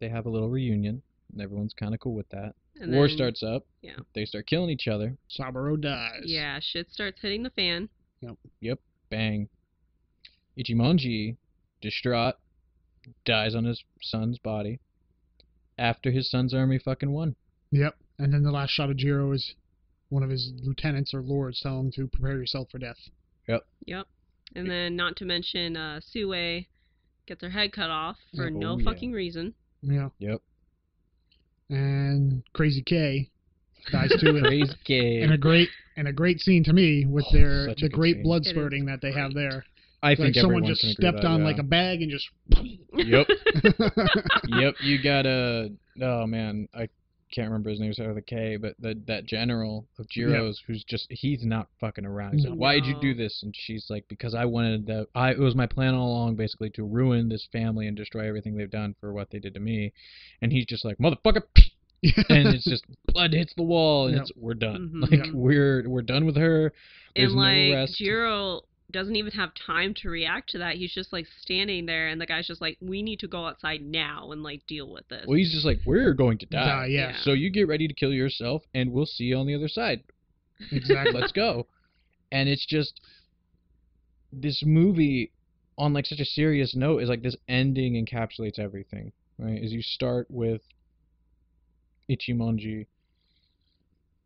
They have a little reunion, and everyone's kind of cool with that. And war then starts up. Yeah. They start killing each other. Saburo dies. Yeah, shit starts hitting the fan. Yep. Yep. Bang. Ichimonji, distraught, dies on his son's body after his son's army fucking won. Yep. And then the last shot of Jiro is one of his lieutenants or lords telling him to prepare yourself for death. Yep. Yep. And then not to mention Sue gets her head cut off for no fucking reason. Yeah. Yep. And Crazy K dies too. Crazy K. And a great scene to me with the great scene. Blood spurting that they have there. I think someone just stepped on like a bag and just. Yep. Yep. You got a. Oh man, I can't remember his name. Started with a K, but that general of Jiro's who's just he's not fucking around. He's like, why did you do this? And she's like, because I wanted that. It was my plan all along, basically, to ruin this family and destroy everything they've done for what they did to me. And he's just like, motherfucker. And it's just blood hits the wall, and it's we're done. Like we're done with her. There's and like no rest. Jiro doesn't even have time to react to that. He's just like standing there, and the guy's just like, we need to go outside now and like deal with this. Well, he's just like, we're going to die. So you get ready to kill yourself and we'll see you on the other side. Exactly. Let's go. And it's just this movie on like such a serious note is like this ending encapsulates everything, right? As you start with Ichimonji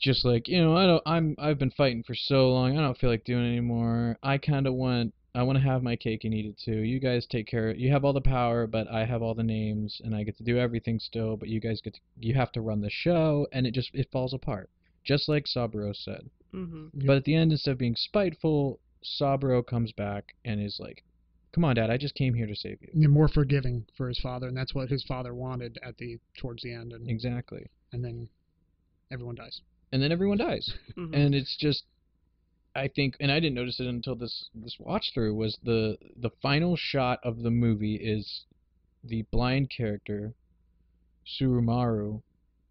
just like, you know, I've been fighting for so long. I don't feel like doing it anymore. I want to have my cake and eat it too. You guys take care. You have all the power, but I have all the names and I get to do everything still, but you have to run the show, and it falls apart. Just like Saburo said. But at the end, instead of being spiteful, Saburo comes back and is like, come on, Dad, I just came here to save you. And more forgiving for his father, and that's what his father wanted towards the end. And, exactly. And then everyone dies. And it's just, I think, and I didn't notice it until this watch through, was the final shot of the movie is the blind character, Tsurumaru,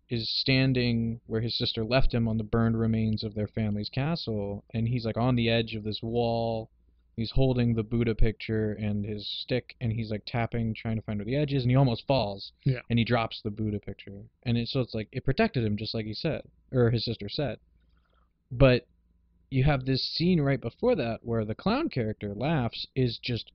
is standing where his sister left him on the burned remains of their family's castle, and he's like on the edge of this wall. He's holding the Buddha picture and his stick, and he's like tapping, trying to find where the edge is, and he almost falls. Yeah. And he drops the Buddha picture, and it's like it protected him, just like he said, or his sister said. But you have this scene right before that where the clown character laughs is just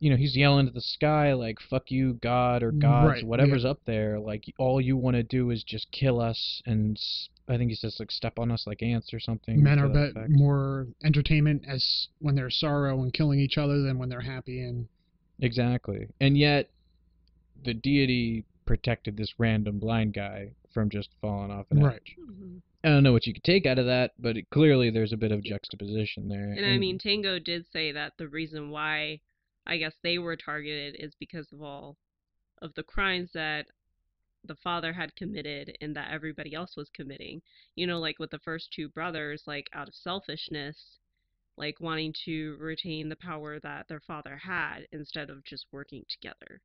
you know, he's yelling at the sky like, fuck you, God or gods, right, whatever's up there. Like, all you want to do is just kill us, and I think he says, like, step on us like ants or something. Men are more entertainment as when they're sorrow and killing each other than when they're happy. And exactly. And yet, the deity protected this random blind guy from just falling off an edge. Mm-hmm. I don't know what you could take out of that, but clearly there's a bit of juxtaposition there. And I mean, Tango did say that the reason why... I guess they were targeted is because of all of the crimes that the father had committed and that everybody else was committing. You know, like with the first two brothers, like out of selfishness, like wanting to retain the power that their father had instead of just working together.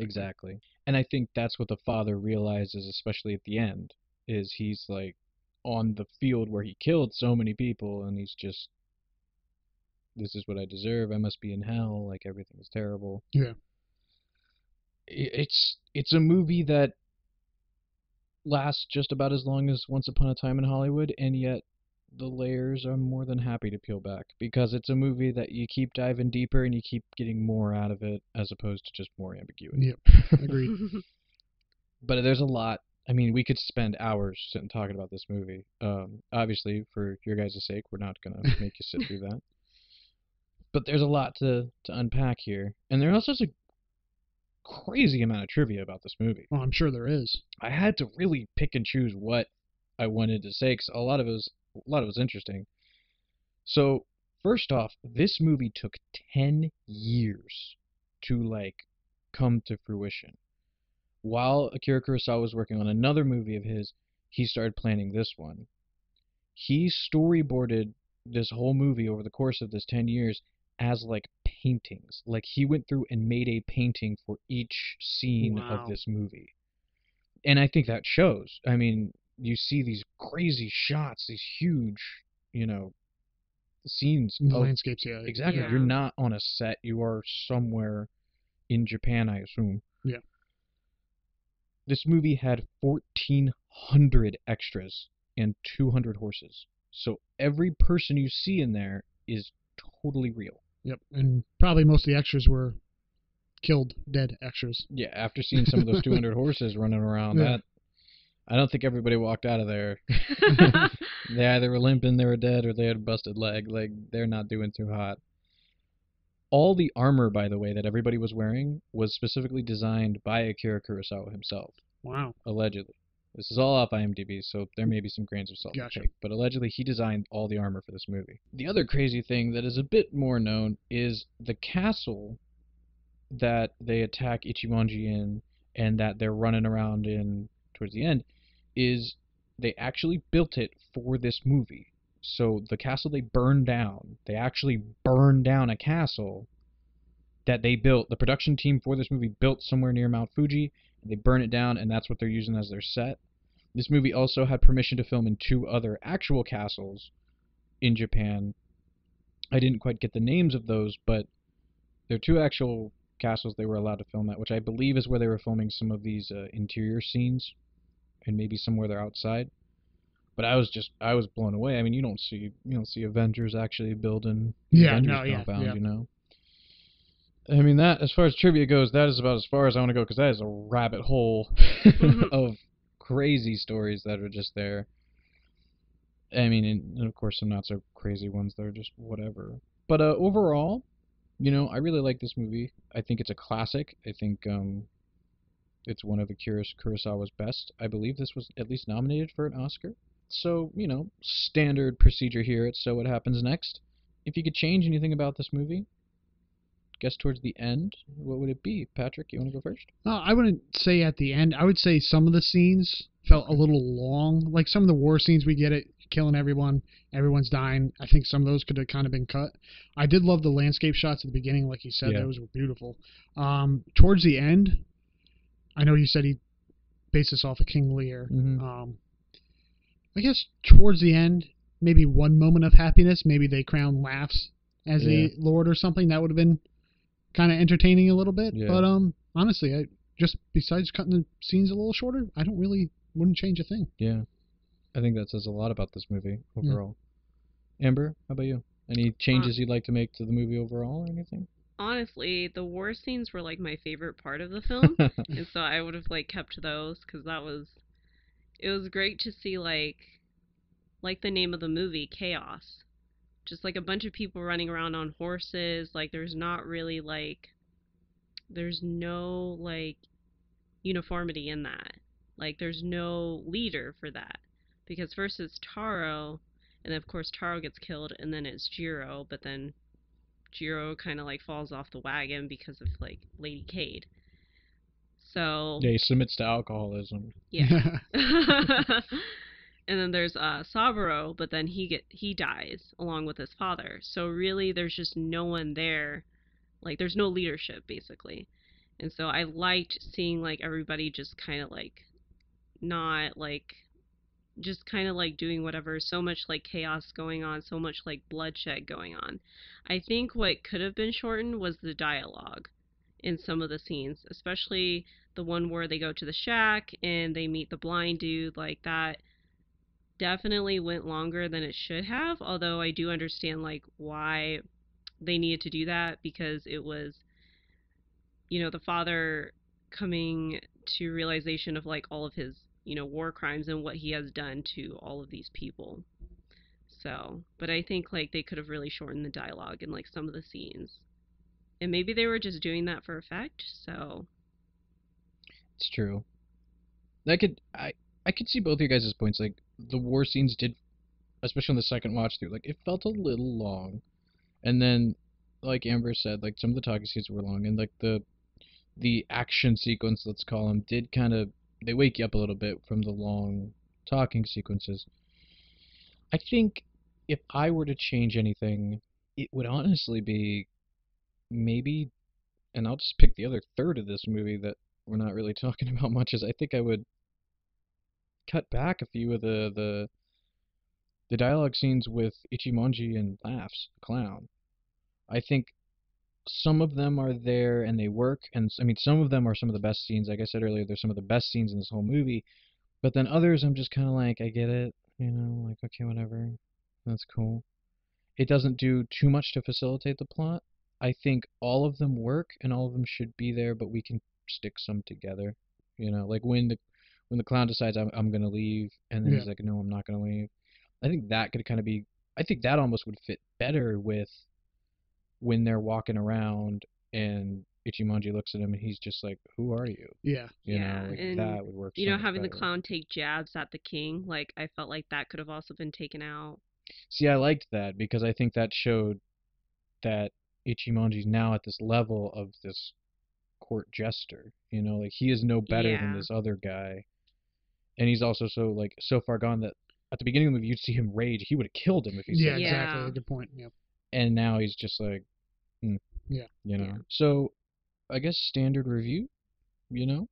Exactly. And I think that's what the father realizes, especially at the end, is he's like on the field where he killed so many people and he's just, this is what I deserve. I must be in hell. Like, everything is terrible. Yeah. It's a movie that lasts just about as long as Once Upon a Time in Hollywood, and yet the layers are more than happy to peel back, because it's a movie that you keep diving deeper and you keep getting more out of it as opposed to just more ambiguity. Yep. Agreed. But there's a lot. I mean, we could spend hours sitting talking about this movie. Obviously, for your guys' sake, we're not going to make you sit through that. But there's a lot to unpack here. And there also is a crazy amount of trivia about this movie. Oh, I'm sure there is. I had to really pick and choose what I wanted to say, because a lot of it was interesting. So, first off, this movie took 10 years to, like, come to fruition. While Akira Kurosawa was working on another movie of his, he started planning this one. He storyboarded this whole movie over the course of this 10 years as like paintings. Like, he went through and made a painting for each scene of this movie. And I think that shows. I mean, you see these crazy shots, these huge, you know, scenes. Landscapes, yeah. Exactly. Yeah. You're not on a set. You are somewhere in Japan, I assume. Yeah. This movie had 1,400 extras and 200 horses. So every person you see in there is totally real. Yep, and probably most of the extras were killed, dead extras. Yeah, after seeing some of those 200 horses running around, that I don't think everybody walked out of there. They either were limping, they were dead, or they had a busted leg. Like, they're not doing too hot. All the armor, by the way, that everybody was wearing was specifically designed by Akira Kurosawa himself. Wow. Allegedly. This is all off IMDb, so there may be some grains of salt to take. But allegedly, he designed all the armor for this movie. The other crazy thing that is a bit more known is the castle that they attack Ichimonji in and that they're running around in towards the end is they actually built it for this movie. So the castle they burned down, they actually burned down a castle that they built. The production team for this movie built somewhere near Mount Fuji. They burn it down, and that's what they're using as their set. This movie also had permission to film in 2 other actual castles in Japan. I didn't quite get the names of those, but there are 2 actual castles they were allowed to film at, which I believe is where they were filming some of these interior scenes, and maybe somewhere they're outside. But I was blown away. I mean, you don't see Avengers actually building Avengers compound. You know. I mean, that, as far as trivia goes, that is about as far as I want to go, because that is a rabbit hole of crazy stories that are just there. I mean, and of course, some not-so-crazy ones that are just whatever. But overall, you know, I really like this movie. I think it's a classic. I think it's one of Akira Kurosawa's best. I believe this was at least nominated for an Oscar. So, you know, standard procedure here at So What Happens Next. If you could change anything about this movie, guess towards the end, what would it be? Patrick, you want to go first? I wouldn't say at the end. I would say some of the scenes felt a little long. Like, some of the war scenes, we get it, killing everyone, everyone's dying. I think some of those could have kind of been cut. I did love the landscape shots at the beginning, like you said. Yeah. Those were beautiful. Towards the end, I know you said he based this off of King Lear. Mm-hmm. I guess towards the end, maybe one moment of happiness. Maybe they crown laughs as a lord or something. That would have been kind of entertaining a little bit, but honestly, I just, besides cutting the scenes a little shorter, I wouldn't change a thing. Yeah, I think that says a lot about this movie overall. Yeah. Amber, how about you? Any changes you'd like to make to the movie overall or anything? honestly, the war scenes were like my favorite part of the film, and so I would have like kept those because that was, it was great to see like the name of the movie, Chaos, just like a bunch of people running around on horses. Like there's not really like, there's no like uniformity in that. Like there's no leader for that, because first it's Taro, and of course Taro gets killed, and then it's Jiro, but then Jiro kind of like falls off the wagon because of like Lady Cade. So yeah, he submits to alcoholism. Yeah. And then there's Saburo, but then he dies along with his father. So really, there's just no one there. Like there's no leadership basically, and so I liked seeing like everybody just kind of like not like, just kind of like doing whatever, so much like chaos going on, so much like bloodshed going on. I think what could have been shortened was the dialogue in some of the scenes, especially the one where they go to the shack and they meet the blind dude. Like that definitely went longer than it should have, although I do understand like why they needed to do that, because it was, you know, the father coming to realization of like all of his, you know, war crimes and what he has done to all of these people. So, but I think like they could have really shortened the dialogue in like some of the scenes, and maybe they were just doing that for effect. So it's true. I could see both of you guys' points. Like the war scenes did, especially on the second watch through, like it felt a little long, and then like Amber said, like some of the talking scenes were long, and like the action sequence, let's call them, did kind of, they wake you up a little bit from the long talking sequences. I think if I were to change anything, it would honestly be maybe, and I'll just pick the other third of this movie that we're not really talking about much, is I think I would cut back a few of the dialogue scenes with Ichimonji and Laughs, the clown. I think some of them are there and they work, and I mean some of them are some of the best scenes. Like I said earlier, they're some of the best scenes in this whole movie. But then others, I'm just kind of like, I get it, you know, like okay, whatever, that's cool. It doesn't do too much to facilitate the plot. I think all of them work and all of them should be there, but we can stick some together, you know, like when the clown decides I'm gonna leave, and then he's like, no, I'm not gonna leave. I think that could kind of be, I think that almost would fit better with when they're walking around and Ichimonji looks at him and he's just like, who are you? Yeah. You know, like and that would work. You know, having better. The clown take jabs at the king, like I felt like that could have also been taken out. See, I liked that because I think that showed that Ichimonji's now at this level of this court jester. You know, like he is no better than this other guy. And he's also so like so far gone that at the beginning of the movie you'd see him rage. He would have killed him if he said exactly. Good point. Yep. And now he's just like, you know. Yeah. So, I guess standard review, you know?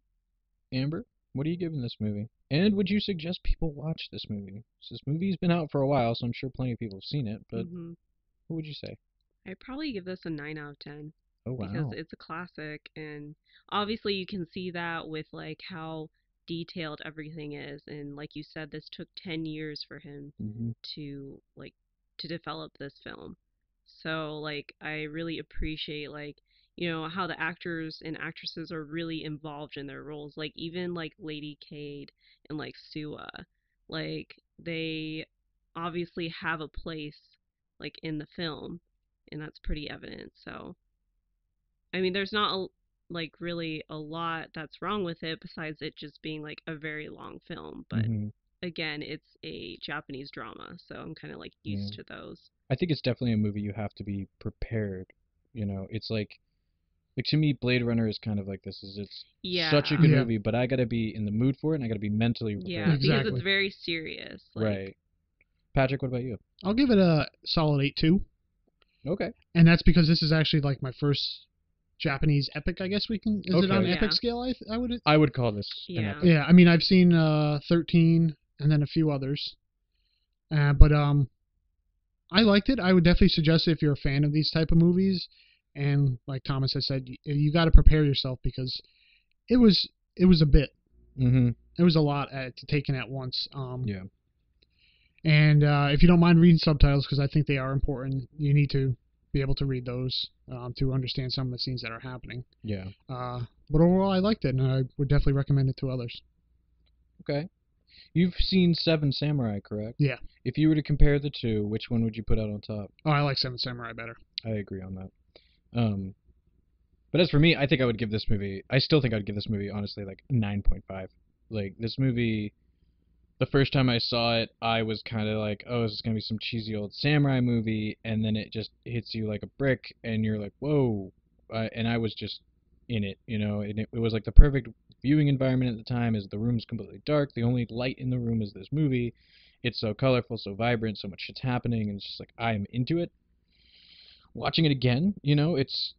Amber, what are you giving this movie? And would you suggest people watch this movie? So this movie's been out for a while, so I'm sure plenty of people have seen it, but what would you say? I'd probably give this a 9 out of 10. Oh, wow. Because it's a classic, and obviously you can see that with, like, how detailed everything is, and like you said, this took 10 years for him to, like, to develop this film. So, like, I really appreciate, like, you know, how the actors and actresses are really involved in their roles. Like, even, like, Lady Cade and, like, Sue, like, they obviously have a place, like, in the film. And that's pretty evident. So, I mean, there's not, like, really a lot that's wrong with it besides it just being, like, a very long film. But, again, it's a Japanese drama. So I'm kind of, like, used to those. I think it's definitely a movie you have to be prepared. You know, it's like to me, Blade Runner is kind of like this. It's such a good movie, but I gotta be in the mood for it, and I gotta be mentally prepared. Yeah, because it's very serious. Like... Right. Patrick, what about you? I'll give it a solid 8.2. Okay. And that's because this is actually like my first Japanese epic. I guess we can. Is it on epic scale? I would call this. Yeah. An epic. Yeah. I mean, I've seen 13 and then a few others, but. I liked it. I would definitely suggest it if you're a fan of these type of movies. And like Thomas has said, you got to prepare yourself because it was a bit. Mm-hmm. It was a lot to take in at once. Yeah. And if you don't mind reading subtitles, because I think they are important, you need to be able to read those to understand some of the scenes that are happening. Yeah. But overall, I liked it, and I would definitely recommend it to others. Okay. You've seen Seven Samurai, correct? Yeah. If you were to compare the two, which one would you put out on top? Oh, I like Seven Samurai better. I agree on that. But as for me, I think I would give this movie... I still think I would give this movie, honestly, like 9.5. Like, this movie... The first time I saw it, I was kind of like, oh, this is going to be some cheesy old samurai movie, and then it just hits you like a brick, and you're like, whoa. And I was just in it, you know, and it was like the perfect viewing environment at the time, is the room's completely dark, the only light in the room is this movie. It's so colorful, so vibrant, so much shit's happening, and it's just like, I'm into it. Watching it again, you know, it's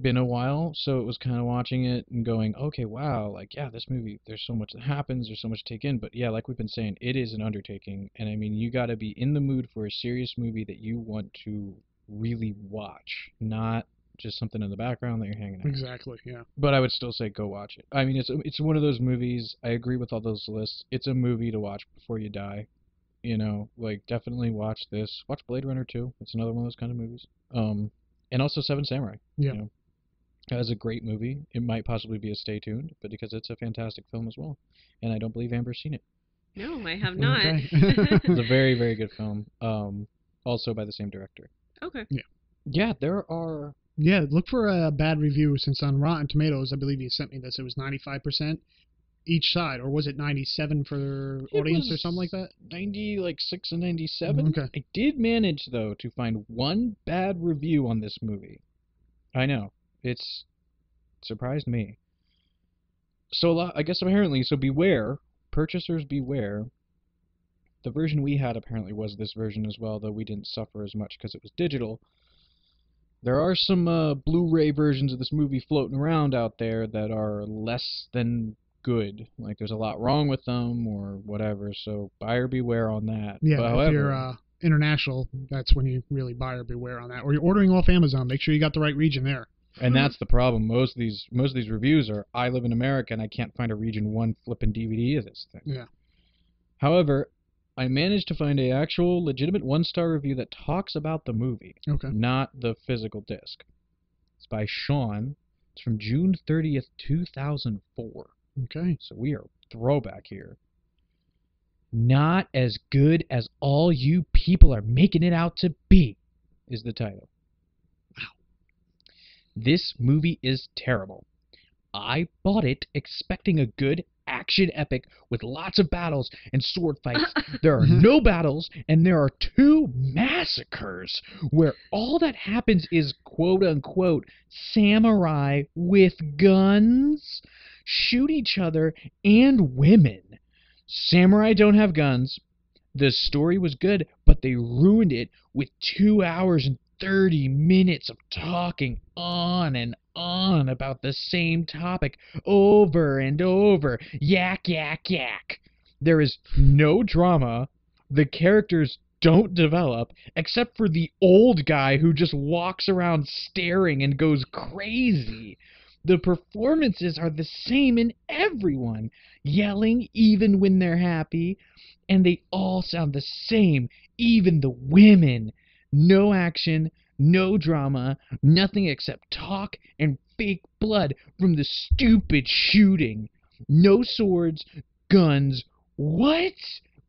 been a while, so it was kind of watching it and going, okay, wow, like, yeah, this movie, there's so much that happens, there's so much to take in, but yeah, like we've been saying, it is an undertaking, and I mean, you gotta be in the mood for a serious movie that you want to really watch, not just something in the background that you're hanging out. Exactly, yeah. But I would still say go watch it. I mean, it's one of those movies, I agree with all those lists, it's a movie to watch before you die, you know, like, definitely watch this, watch Blade Runner 2, it's another one of those kind of movies, and also Seven Samurai, yeah. You know? That is a great movie. It might possibly be a stay tuned, but because it's a fantastic film as well. And I don't believe Amber's seen it. No, I have not. It's a very, very good film. Also by the same director. Okay. Yeah. Yeah, there are... Yeah, look for a bad review, since on Rotten Tomatoes, I believe you sent me this, it was 95% each side, or was it 97 for audience or something like that? 96 and 97. Okay. I did manage, though, to find one bad review on this movie. I know. It's surprised me. So I guess apparently, so beware, purchasers beware. The version we had apparently was this version as well, though we didn't suffer as much because it was digital. There are some Blu-ray versions of this movie floating around out there that are less than good. Like, there's a lot wrong with them or whatever, so buyer beware on that. Yeah, but however, if you're international, that's when you really buyer beware on that. Or you're ordering off Amazon, make sure you got the right region there. And that's the problem. Most of these reviews are, I live in America and I can't find a region 1 flipping DVD of this thing. Yeah. However, I managed to find a actual legitimate 1-star review that talks about the movie, okay, not the physical disc. It's by Sean. It's from June 30th, 2004. Okay. So we are throwback here. Not as good as all you people are making it out to be, is the title. This movie is terrible. I bought it expecting a good action epic with lots of battles and sword fights. There are no battles, and there are two massacres where all that happens is, quote-unquote, samurai with guns shoot each other and women. Samurai don't have guns. The story was good, but they ruined it with 2 hours and 30 minutes of talking on and on about the same topic over and over. Yak, yak, yak. There is no drama. The characters don't develop, except for the old guy who just walks around staring and goes crazy. The performances are the same in everyone, yelling even when they're happy, and they all sound the same, even the women. No action, no drama, nothing except talk and fake blood from the stupid shooting. No swords, guns. What?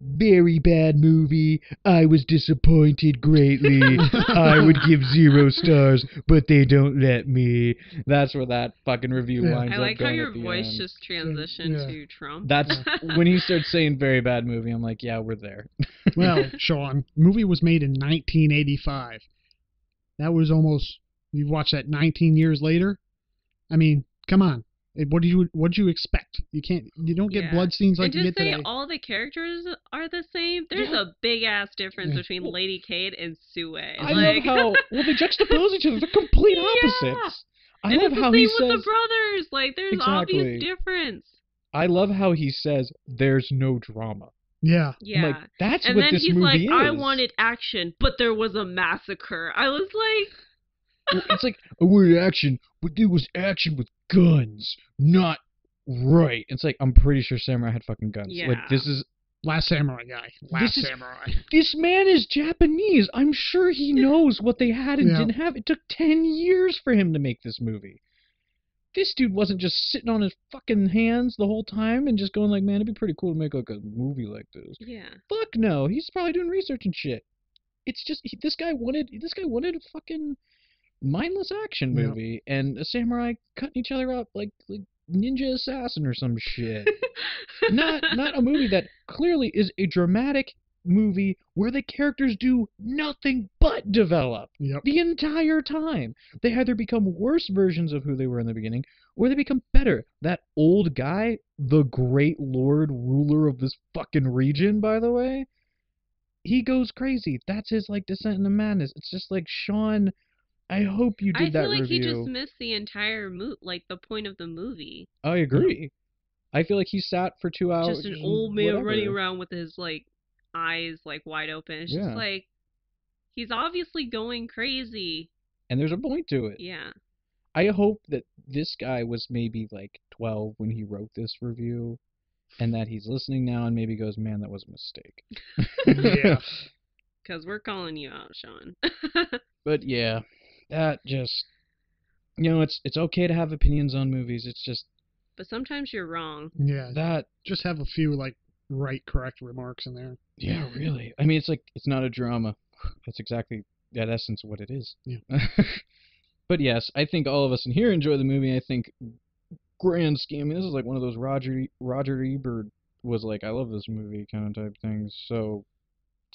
Very bad movie. I was disappointed greatly. I would give 0 stars, but they don't let me. That's where that fucking review winds up. I like how your voice just transitioned to Trump. That's when he starts saying very bad movie. I'm like, yeah, we're there. Well, Sean, movie was made in 1985. That was almost, you watch that 19 years later. I mean, come on. What do you expect? You can't. You don't get blood scenes like you get today. And just say all the characters are the same. There's a big ass difference between Lady Cade and Sue. I love how they juxtapose each other. They're complete opposites. I love how he says with the brothers. Like, there's obvious difference. I love how he says there's no drama. Yeah. Yeah. Like, that's and what this movie like, is. And then he's like, I wanted action, but there was a massacre. I was like. It's like, I wanted action, but it was action with guns, not right. It's like, I'm pretty sure Samurai had fucking guns. Yeah. Like, this is Last Samurai guy. Last Samurai. This man is Japanese. I'm sure he knows what they had and didn't have. It took 10 years for him to make this movie. This dude wasn't just sitting on his fucking hands the whole time and just going like, man, it'd be pretty cool to make like a movie like this. Yeah. Fuck no. He's probably doing research and shit. It's just this guy wanted a fucking mindless action movie and a samurai cutting each other up like Ninja Assassin or some shit. not a movie that clearly is a dramatic movie where the characters do nothing but develop the entire time. They either become worse versions of who they were in the beginning, or they become better. That old guy, the great lord ruler of this fucking region, by the way, he goes crazy. That's his like descent into madness. It's just like, Sean, I hope you did that review. I feel like he just missed the entire the point of the movie. I agree. I feel like he sat for 2 hours. Just an old man running around with his like eyes like wide open. It's just like, he's obviously going crazy. And there's a point to it. Yeah. I hope that this guy was maybe like 12 when he wrote this review, and that he's listening now and maybe goes, man, that was a mistake. Yeah. Because we're calling you out, Sean. But yeah. That just, you know, it's okay to have opinions on movies. It's just, but sometimes you're wrong. Yeah, that just have a few like correct remarks in there. Yeah, really. I mean, it's like, it's not a drama. That's exactly that essence of what it is. Yeah. But yes, I think all of us in here enjoy the movie. I think, grand scheme, I mean, this is like one of those Roger Ebert was like, I love this movie kind of type things. So.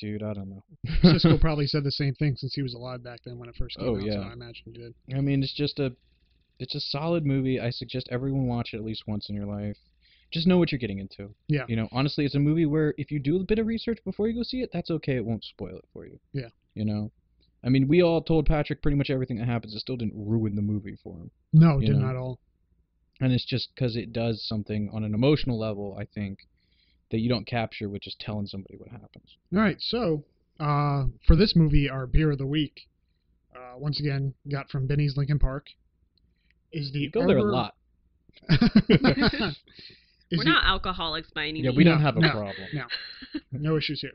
Dude, I don't know. Cisco probably said the same thing since he was alive back then when it first came out, so I imagine he did. I mean, it's a solid movie. I suggest everyone watch it at least once in your life. Just know what you're getting into. Yeah. You know, honestly, it's a movie where if you do a bit of research before you go see it, that's okay. It won't spoil it for you. Yeah. You know? I mean, we all told Patrick pretty much everything that happens. It still didn't ruin the movie for him. No, it didn't at all. And it's just because it does something on an emotional level, I think, that you don't capture with just telling somebody what happens. All right, so for this movie, our beer of the week, once again, got from Benny's Lincoln Park, is the Arbor... there a lot. We're not alcoholics by any means. Yeah, we don't have a problem. No issues here.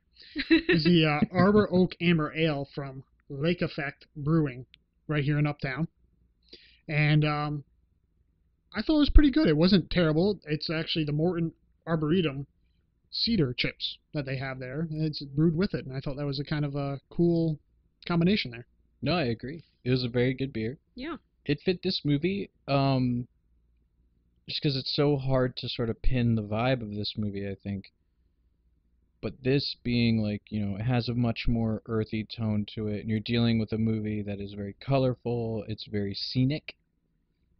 Is the Arbor Oak Amber Ale from Lake Effect Brewing right here in Uptown. And I thought it was pretty good. It wasn't terrible. It's actually the Morton Arboretum cedar chips that they have there, and it's brewed with it, and I thought that was a kind of a cool combination there. No, I agree. It was a very good beer. Yeah. It fit this movie, just because it's so hard to sort of pin the vibe of this movie, I think. But this being like, you know, it has a much more earthy tone to it, and you're dealing with a movie that is very colorful, it's very scenic,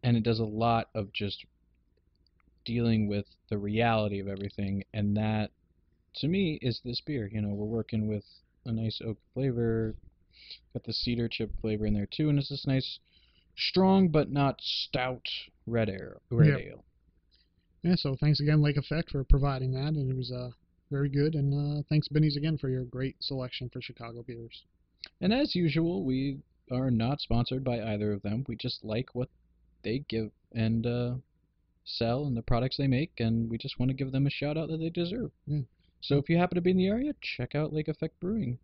and it does a lot of just dealing with the reality of everything, and that to me is this beer. You know, we're working with a nice oak flavor, got the cedar chip flavor in there too, and it's this nice strong but not stout red ale. Yeah, so thanks again, Lake Effect, for providing that, and it was very good, and thanks Benny's again for your great selection for Chicago beers. And as usual, we are not sponsored by either of them. We just like what they give and sell and the products they make, and we just want to give them a shout out that they deserve. Yeah. So if you happen to be in the area, check out Lake Effect Brewing.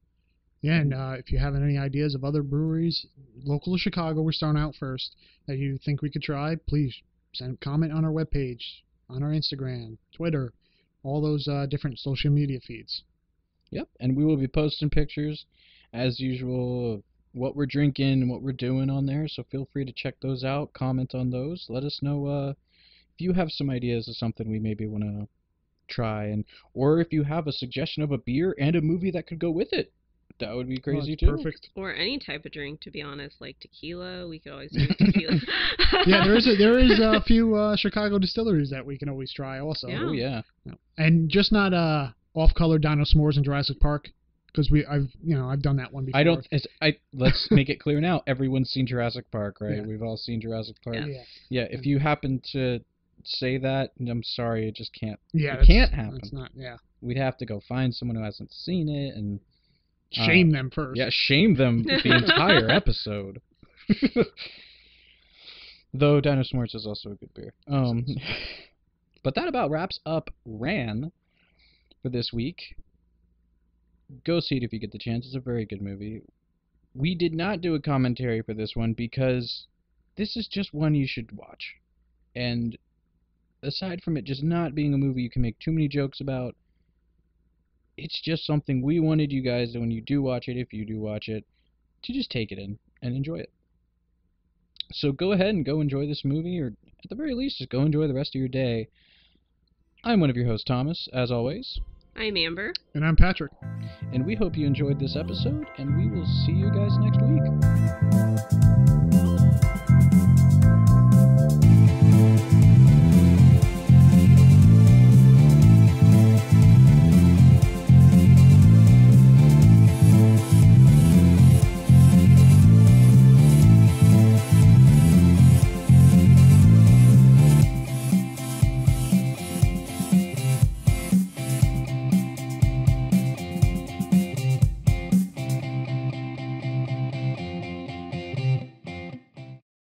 Yeah, and if you have any ideas of other breweries local to Chicago, we're starting out first, that you think we could try, please send a comment on our webpage, on our Instagram, Twitter, all those different social media feeds. Yep, and we will be posting pictures as usual of what we're drinking and what we're doing on there, so feel free to check those out, comment on those, let us know if you have some ideas of something we maybe want to try, and or if you have a suggestion of a beer and a movie that could go with it, that would be crazy too. Perfect. Or any type of drink, to be honest, like tequila. We could always use tequila. Yeah, there is a few Chicago distilleries that we can always try also. Yeah. Oh yeah, and just not off-color dino s'mores in Jurassic Park, because I've done that one before. Let's make it clear now. Everyone's seen Jurassic Park, right? Yeah. We've all seen Jurassic Park. Yeah. If you happen to say that, I'm sorry, it just can't. Yeah, it can't happen. It's not. Yeah, we'd have to go find someone who hasn't seen it and shame them first. Yeah, shame them the entire episode. Though Dino S'mores is also a good beer. But that about wraps up Ran. for this week. Go see it if you get the chance. It's a very good movie. We did not do a commentary for this one because this is just one you should watch. And aside from it just not being a movie you can make too many jokes about, it's just something we wanted you guys to, when you do watch it, if you do watch it, to just take it in and enjoy it. So go ahead and go enjoy this movie, or at the very least, just go enjoy the rest of your day. I'm one of your hosts, Thomas, as always. I'm Amber. And I'm Patrick. And we hope you enjoyed this episode, and we will see you guys next week.